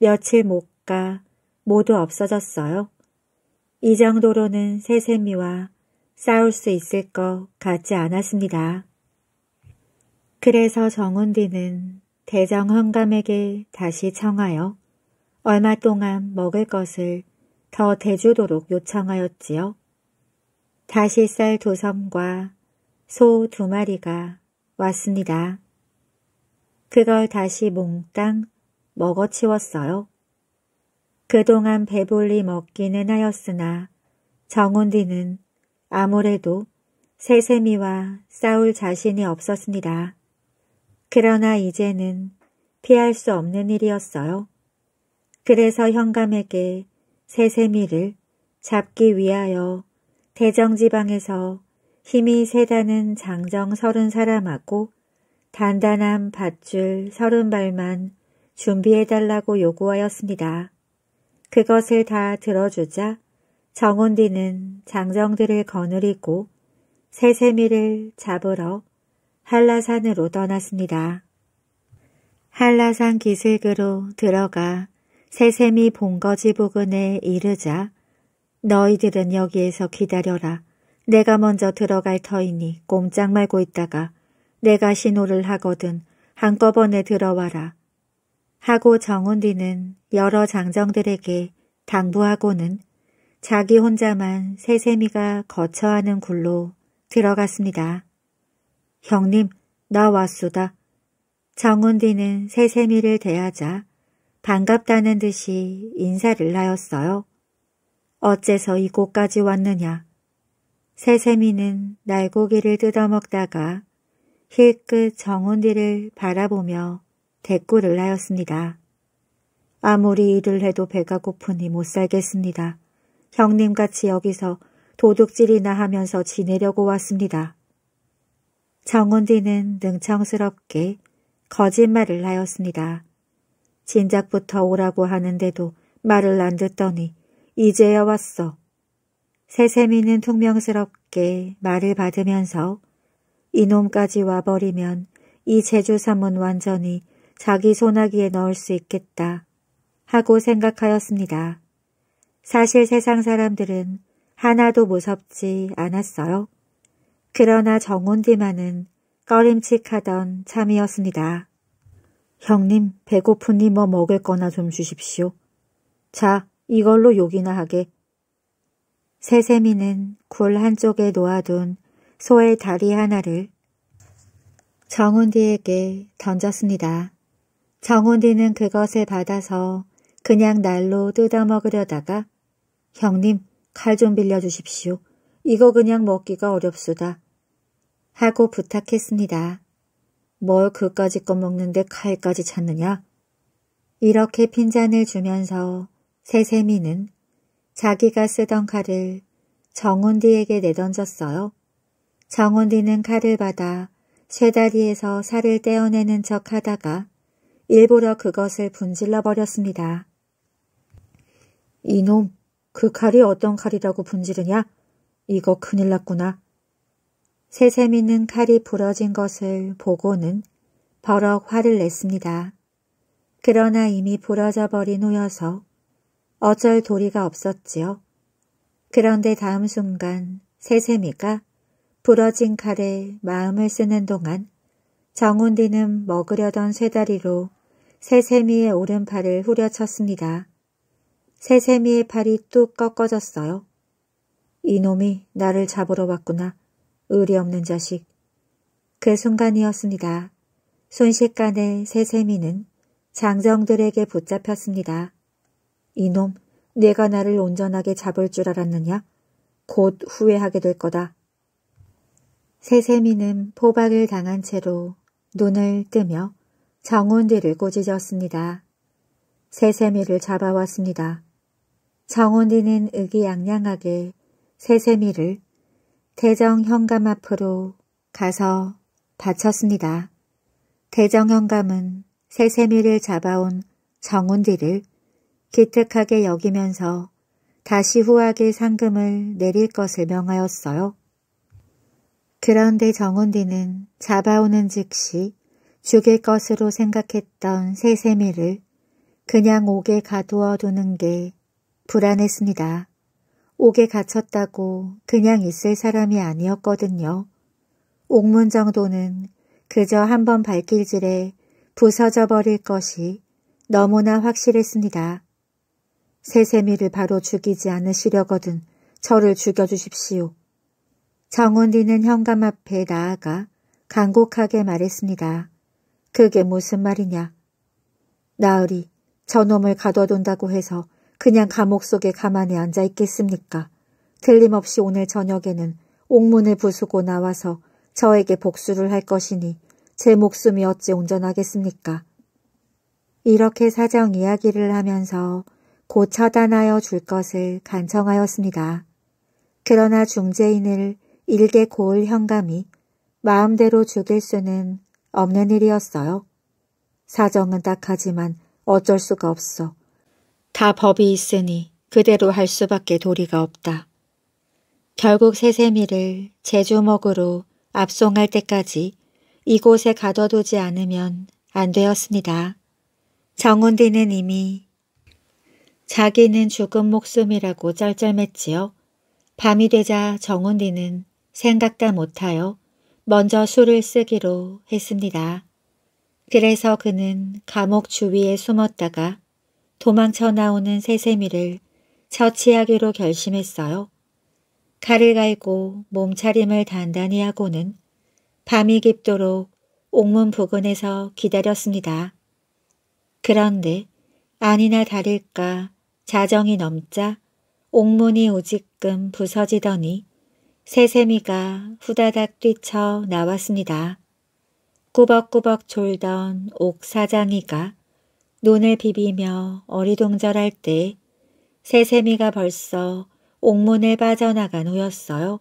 며칠 못 가 모두 없어졌어요. 이 정도로는 세세미와 싸울 수 있을 것 같지 않았습니다. 그래서 정운디는 대정 헌감에게 다시 청하여 얼마 동안 먹을 것을 더 대주도록 요청하였지요. 다시 쌀 2섬과 소 2마리가 왔습니다. 그걸 다시 몽땅 먹어치웠어요. 그동안 배불리 먹기는 하였으나 정운디는 아무래도 세세미와 싸울 자신이 없었습니다. 그러나 이제는 피할 수 없는 일이었어요. 그래서 현감에게 세세미를 잡기 위하여 대정지방에서 힘이 세다는 장정 30사람하고 단단한 밧줄 30발만 준비해달라고 요구하였습니다. 그것을 다 들어주자 정운디는 장정들을 거느리고 세세미를 잡으러 한라산으로 떠났습니다. 한라산 기슭으로 들어가 세세미 본거지 부근에 이르자 너희들은 여기에서 기다려라. 내가 먼저 들어갈 터이니 꼼짝 말고 있다가 내가 신호를 하거든 한꺼번에 들어와라. 하고 정운디는 여러 장정들에게 당부하고는 자기 혼자만 세세미가 거처하는 굴로 들어갔습니다. 형님, 나 왔수다. 정운디는 세세미를 대하자 반갑다는 듯이 인사를 하였어요. 어째서 이곳까지 왔느냐? 세세미는 날고기를 뜯어먹다가 힐끗 정운디를 바라보며 대꾸를 하였습니다. 아무리 일을 해도 배가 고프니 못 살겠습니다. 형님같이 여기서 도둑질이나 하면서 지내려고 왔습니다. 정운디는 능청스럽게 거짓말을 하였습니다. 진작부터 오라고 하는데도 말을 안 듣더니 이제야 왔어. 세세미는 퉁명스럽게 말을 받으면서 이놈까지 와버리면 이 제주삼은 완전히 자기 소나기에 넣을 수 있겠다 하고 생각하였습니다. 사실 세상 사람들은 하나도 무섭지 않았어요. 그러나 정운디만은 꺼림칙하던 참이었습니다. 형님, 배고프니 뭐 먹을 거나 좀 주십시오. 자, 이걸로 욕이나 하게. 세세미는 굴 한쪽에 놓아둔 소의 다리 하나를 정운디에게 던졌습니다. 정운디는 그것을 받아서 그냥 날로 뜯어먹으려다가 형님, 칼 좀 빌려주십시오. 이거 그냥 먹기가 어렵수다. 하고 부탁했습니다. 뭘 그까지 꺼먹는데 칼까지 찾느냐? 이렇게 핀잔을 주면서 세세미는 자기가 쓰던 칼을 정운디에게 내던졌어요. 정운디는 칼을 받아 쇠다리에서 살을 떼어내는 척 하다가 일부러 그것을 분질러 버렸습니다. 이놈, 그 칼이 어떤 칼이라고 분지르냐? 이거 큰일 났구나. 세세미는 칼이 부러진 것을 보고는 버럭 화를 냈습니다. 그러나 이미 부러져 버린 후여서 어쩔 도리가 없었지요. 그런데 다음 순간 세세미가 부러진 칼에 마음을 쓰는 동안 정운디는 먹으려던 쇠다리로 세세미의 오른팔을 후려쳤습니다. 세세미의 팔이 뚝 꺾어졌어요. 이놈이 나를 잡으러 왔구나. 의리 없는 자식. 그 순간이었습니다. 순식간에 세세미는 장정들에게 붙잡혔습니다. 이놈, 내가 나를 온전하게 잡을 줄 알았느냐? 곧 후회하게 될 거다. 세세미는 포박을 당한 채로 눈을 뜨며 정운디를 꼬지졌습니다. 세세미를 잡아왔습니다. 정운디는 의기양양하게 세세미를 대정 현감 앞으로 가서 바쳤습니다. 대정 현감은 세세미를 잡아온 정운디를 기특하게 여기면서 다시 후하게 상금을 내릴 것을 명하였어요. 그런데 정운디는 잡아오는 즉시 죽일 것으로 생각했던 세세미를 그냥 옥에 가두어 두는 게 불안했습니다. 옥에 갇혔다고 그냥 있을 사람이 아니었거든요. 옥문 정도는 그저 한번 발길질에 부서져 버릴 것이 너무나 확실했습니다. 세세미를 바로 죽이지 않으시려거든 저를 죽여주십시오. 정운디는 현감 앞에 나아가 간곡하게 말했습니다. 그게 무슨 말이냐. 나으리, 저놈을 가둬둔다고 해서 그냥 감옥 속에 가만히 앉아있겠습니까? 틀림없이 오늘 저녁에는 옥문을 부수고 나와서 저에게 복수를 할 것이니 제 목숨이 어찌 온전하겠습니까? 이렇게 사정 이야기를 하면서 곧 처단하여 줄 것을 간청하였습니다. 그러나 중재인을 일개 고을 현감이 마음대로 죽일 수는 없는 일이었어요. 사정은 딱하지만 어쩔 수가 없어. 다 법이 있으니 그대로 할 수밖에 도리가 없다. 결국 세세미를 제주목으로 압송할 때까지 이곳에 가둬두지 않으면 안 되었습니다. 정운디는 이미 자기는 죽은 목숨이라고 쩔쩔맸지요. 밤이 되자 정운디는 생각다 못하여 먼저 술을 쓰기로 했습니다. 그래서 그는 감옥 주위에 숨었다가 도망쳐 나오는 세세미를 처치하기로 결심했어요. 칼을 갈고 몸차림을 단단히 하고는 밤이 깊도록 옥문 부근에서 기다렸습니다. 그런데 아니나 다를까 자정이 넘자 옥문이 오지끔 부서지더니 세세미가 후다닥 뛰쳐 나왔습니다. 꾸벅꾸벅 졸던 옥사장이가 눈을 비비며 어리둥절할 때 새세미가 벌써 옥문을 빠져나간 후였어요.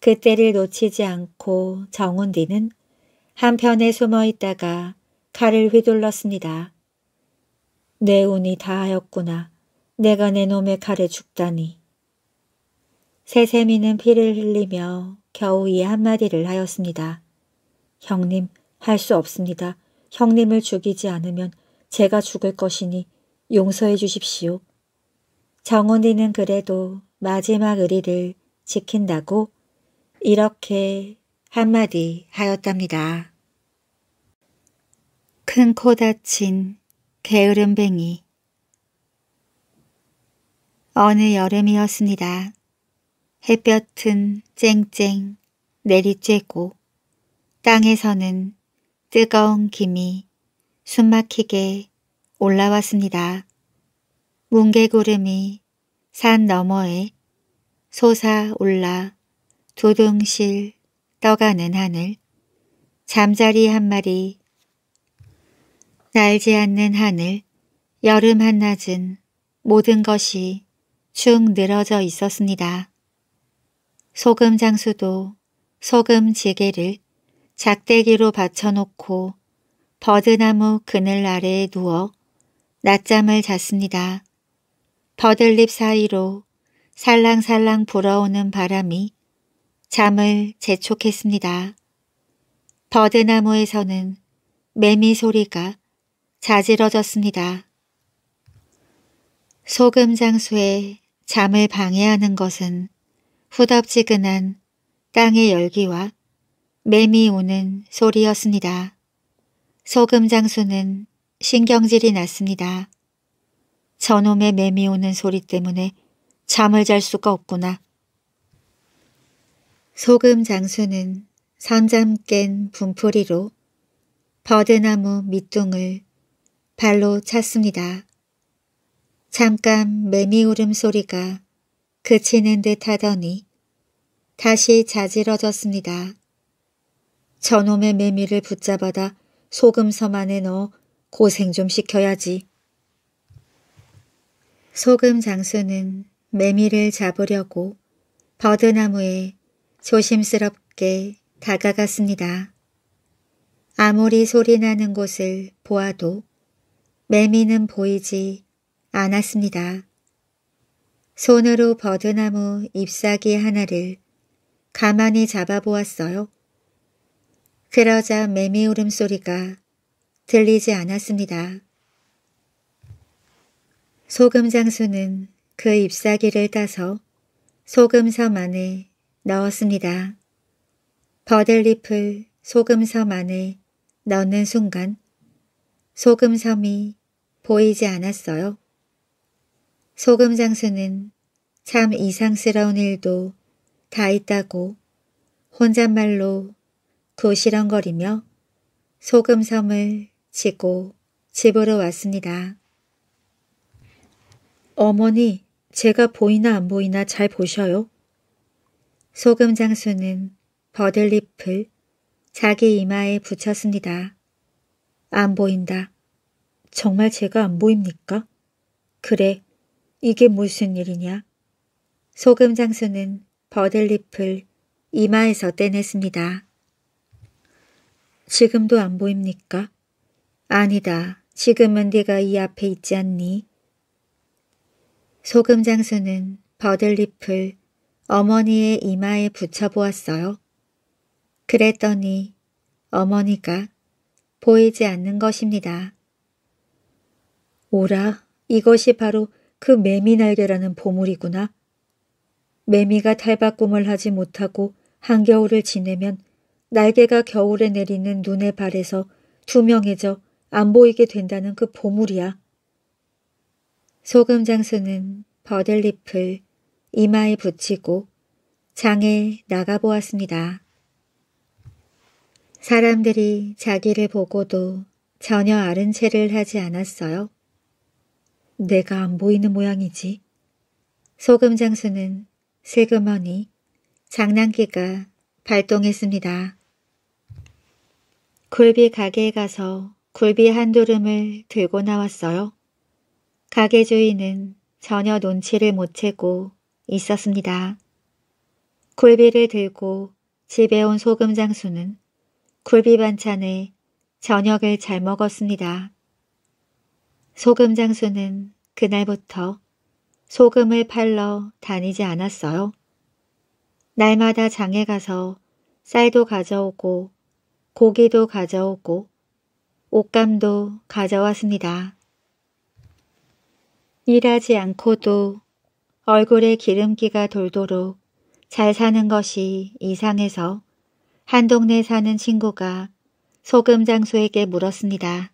그때를 놓치지 않고 정운디는 한편에 숨어 있다가 칼을 휘둘렀습니다. 내 운이 다하였구나. 내가 내 놈의 칼에 죽다니. 새세미는 피를 흘리며 겨우 이 한마디를 하였습니다. 형님, 할 수 없습니다. 형님을 죽이지 않으면 제가 죽을 것이니 용서해 주십시오. 정운디는 그래도 마지막 의리를 지킨다고 이렇게 한마디 하였답니다. 큰 코 다친 게으름뱅이. 어느 여름이었습니다. 햇볕은 쨍쨍 내리쬐고 땅에서는 뜨거운 김이 숨막히게 올라왔습니다. 뭉게구름이 산 너머에 솟아올라 두둥실 떠가는 하늘, 잠자리 한 마리, 날지 않는 하늘, 여름 한낮은 모든 것이 축 늘어져 있었습니다. 소금 장수도 소금 지게를 작대기로 받쳐놓고 버드나무 그늘 아래에 누워 낮잠을 잤습니다. 버들잎 사이로 살랑살랑 불어오는 바람이 잠을 재촉했습니다. 버드나무에서는 매미 소리가 자지러졌습니다. 소금 장수의 잠을 방해하는 것은 후덥지근한 땅의 열기와 매미 우는 소리였습니다. 소금 장수는 신경질이 났습니다. 저놈의 매미 우는 소리 때문에 잠을 잘 수가 없구나. 소금 장수는 선잠 깬 분풀이로 버드나무 밑둥을 발로 찼습니다. 잠깐 매미 울음소리가 그치는 듯 하더니 다시 자지러졌습니다. 저놈의 매미를 붙잡아다 소금섬 안에 넣어 고생 좀 시켜야지. 소금 장수는 매미를 잡으려고 버드나무에 조심스럽게 다가갔습니다. 아무리 소리나는 곳을 보아도 매미는 보이지 않았습니다. 손으로 버드나무 잎사귀 하나를 가만히 잡아보았어요. 그러자 매미 울음소리가 들리지 않았습니다. 소금 장수는 그 잎사귀를 따서 소금섬 안에 넣었습니다. 버들잎을 소금섬 안에 넣는 순간 소금섬이 보이지 않았어요. 소금 장수는 참 이상스러운 일도 다 있다고 혼잣말로 구시렁거리며 소금섬을 지고 집으로 왔습니다. 어머니, 제가 보이나 안 보이나 잘 보셔요. 소금 장수는 버들잎을 자기 이마에 붙였습니다. 안 보인다. 정말 제가 안 보입니까? 그래, 이게 무슨 일이냐? 소금 장수는 버들잎을 이마에서 떼냈습니다. 지금도 안 보입니까? 아니다. 지금은 네가 이 앞에 있지 않니? 소금 장수는 버들잎을 어머니의 이마에 붙여보았어요. 그랬더니 어머니가 보이지 않는 것입니다. 오라, 이것이 바로 그 매미 날개라는 보물이구나. 매미가 탈바꿈을 하지 못하고 한겨울을 지내면 날개가 겨울에 내리는 눈의 발에서 투명해져 안 보이게 된다는 그 보물이야. 소금 장수는 버들잎을 이마에 붙이고 장에 나가보았습니다. 사람들이 자기를 보고도 전혀 아른 체를 하지 않았어요. 내가 안 보이는 모양이지. 소금 장수는 슬그머니 장난기가 발동했습니다. 굴비 가게에 가서 굴비 한 두름을 들고 나왔어요. 가게 주인은 전혀 눈치를 못 채고 있었습니다. 굴비를 들고 집에 온 소금 장수는 굴비 반찬에 저녁을 잘 먹었습니다. 소금 장수는 그날부터 소금을 팔러 다니지 않았어요. 날마다 장에 가서 쌀도 가져오고 고기도 가져오고 옷감도 가져왔습니다. 일하지 않고도 얼굴에 기름기가 돌도록 잘 사는 것이 이상해서 한 동네 사는 친구가 소금 장수에게 물었습니다.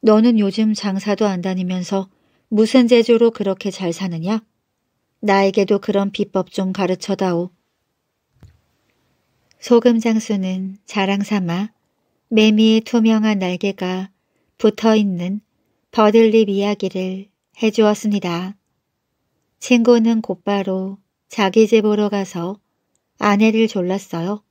너는 요즘 장사도 안 다니면서 무슨 재주로 그렇게 잘 사느냐? 나에게도 그런 비법 좀 가르쳐다오. 소금 장수는 자랑삼아 매미의 투명한 날개가 붙어있는 버들잎 이야기를 해주었습니다. 친구는 곧바로 자기 집으로 가서 아내를 졸랐어요.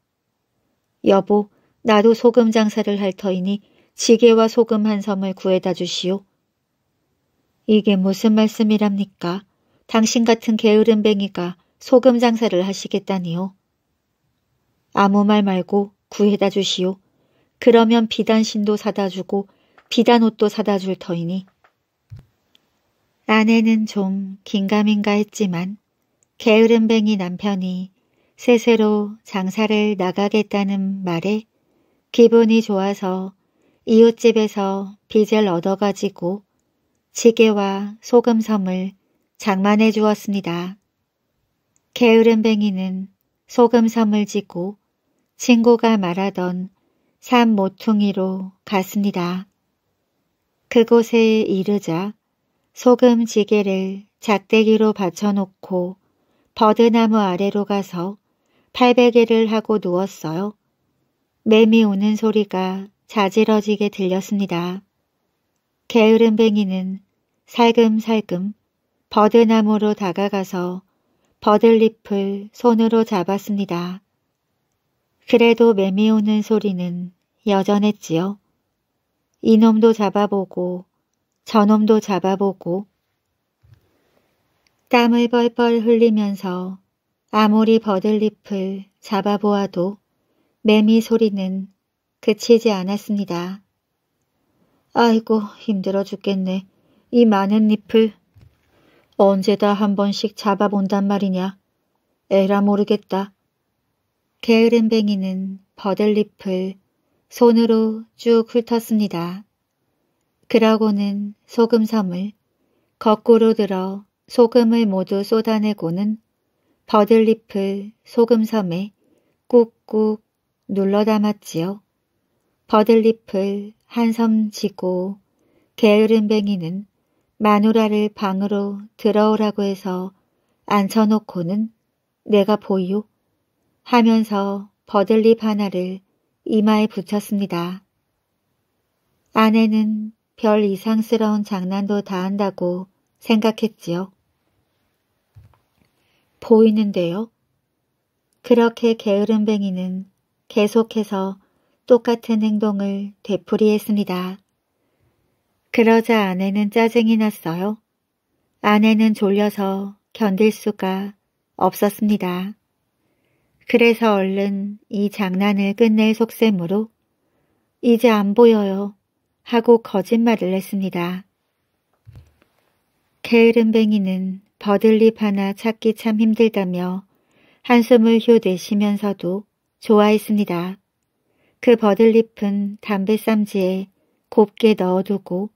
여보, 나도 소금 장사를 할 터이니 지게와 소금 한 섬을 구해다 주시오. 이게 무슨 말씀이랍니까? 당신 같은 게으름뱅이가 소금 장사를 하시겠다니요. 아무 말 말고 구해다 주시오. 그러면 비단신도 사다 주고 비단옷도 사다 줄 터이니. 아내는 좀 긴가민가 했지만 게으름뱅이 남편이 스스로 장사를 나가겠다는 말에 기분이 좋아서 이웃집에서 빚을 얻어가지고 지게와 소금섬을 장만해 주었습니다. 게으름뱅이는 소금섬을 지고 친구가 말하던 산 모퉁이로 갔습니다. 그곳에 이르자 소금 지게를 작대기로 받쳐놓고 버드나무 아래로 가서 팔베개를 하고 누웠어요. 매미 우는 소리가 자지러지게 들렸습니다. 게으름뱅이는 살금살금 버드나무로 다가가서 버들잎을 손으로 잡았습니다. 그래도 매미 우는 소리는 여전했지요. 이놈도 잡아보고 저놈도 잡아보고 땀을 벌벌 흘리면서 아무리 버들잎을 잡아보아도 매미 소리는 그치지 않았습니다. 아이고, 힘들어 죽겠네. 이 많은 잎을 언제다 한 번씩 잡아본단 말이냐. 에라 모르겠다. 게으름뱅이는 버들잎을 손으로 쭉 훑었습니다. 그러고는 소금섬을 거꾸로 들어 소금을 모두 쏟아내고는 버들잎을 소금섬에 꾹꾹 눌러 담았지요. 버들잎을 한 섬 지고 게으름뱅이는 마누라를 방으로 들어오라고 해서 앉혀놓고는 내가 보이오 하면서 버들잎 하나를 이마에 붙였습니다. 아내는 별 이상스러운 장난도 다 한다고 생각했지요. 보이는데요? 그렇게 게으름뱅이는 계속해서 똑같은 행동을 되풀이했습니다. 그러자 아내는 짜증이 났어요. 아내는 졸려서 견딜 수가 없었습니다. 그래서 얼른 이 장난을 끝낼 속셈으로 이제 안 보여요 하고 거짓말을 했습니다. 게으름뱅이는 버들잎 하나 찾기 참 힘들다며 한숨을 휴 내쉬면서도 좋아했습니다. 그 버들잎은 담배쌈지에 곱게 넣어두고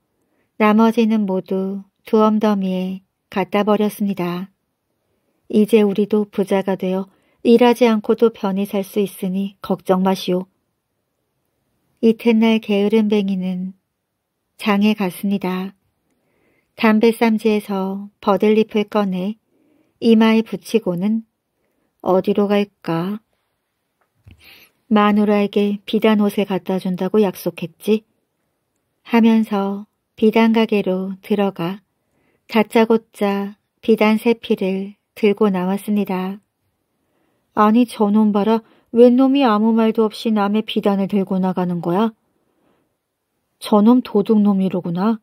나머지는 모두 두 엉덩이에 갖다 버렸습니다. 이제 우리도 부자가 되어 일하지 않고도 편히 살 수 있으니 걱정 마시오. 이튿날 게으름뱅이는 장에 갔습니다. 담배쌈지에서 버들잎을 꺼내 이마에 붙이고는 어디로 갈까? 마누라에게 비단옷을 갖다 준다고 약속했지? 하면서 비단가게로 들어가 다짜고짜 비단 세 피를 들고 나왔습니다. 아니 저놈 봐라, 웬 놈이 아무 말도 없이 남의 비단을 들고 나가는 거야? 저놈 도둑놈이로구나.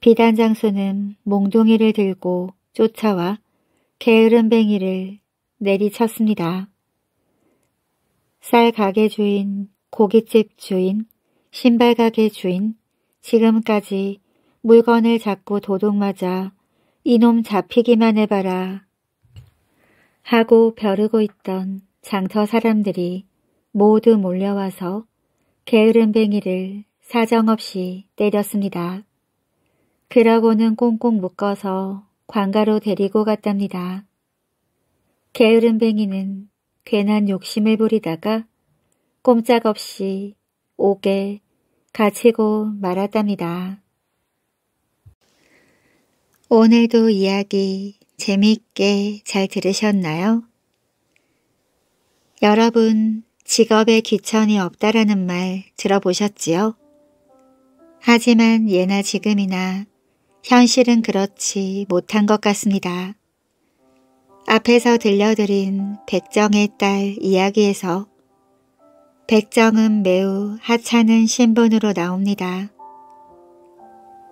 비단 장수는 몽둥이를 들고 쫓아와 게으름뱅이를 내리쳤습니다. 쌀 가게 주인, 고깃집 주인, 신발 가게 주인, 지금까지 물건을 잡고 도둑맞아 이놈 잡히기만 해봐라 하고 벼르고 있던 장터 사람들이 모두 몰려와서 게으름뱅이를 사정없이 때렸습니다. 그러고는 꽁꽁 묶어서 관가로 데리고 갔답니다. 게으름뱅이는 괜한 욕심을 부리다가 꼼짝없이 옥에 갇히고 말았답니다. 오늘도 이야기 재미있게 잘 들으셨나요? 여러분, 직업에 귀천이 없다라는 말 들어보셨지요? 하지만 예나 지금이나 현실은 그렇지 못한 것 같습니다. 앞에서 들려드린 백정의 딸 이야기에서 백정은 매우 하찮은 신분으로 나옵니다.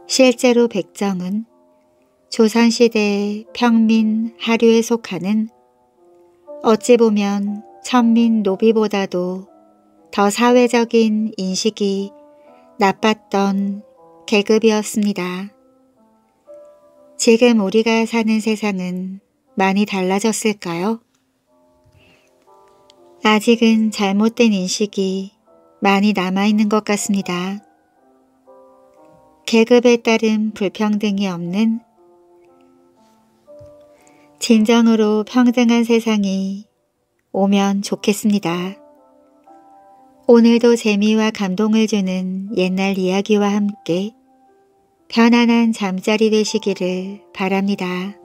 실제로 백정은 조선시대의 평민 하류에 속하는 어찌 보면 천민 노비보다도 더 사회적인 인식이 나빴던 계급이었습니다. 지금 우리가 사는 세상은 많이 달라졌을까요? 아직은 잘못된 인식이 많이 남아있는 것 같습니다. 계급에 따른 불평등이 없는 진정으로 평등한 세상이 오면 좋겠습니다. 오늘도 재미와 감동을 주는 옛날 이야기와 함께 편안한 잠자리 되시기를 바랍니다.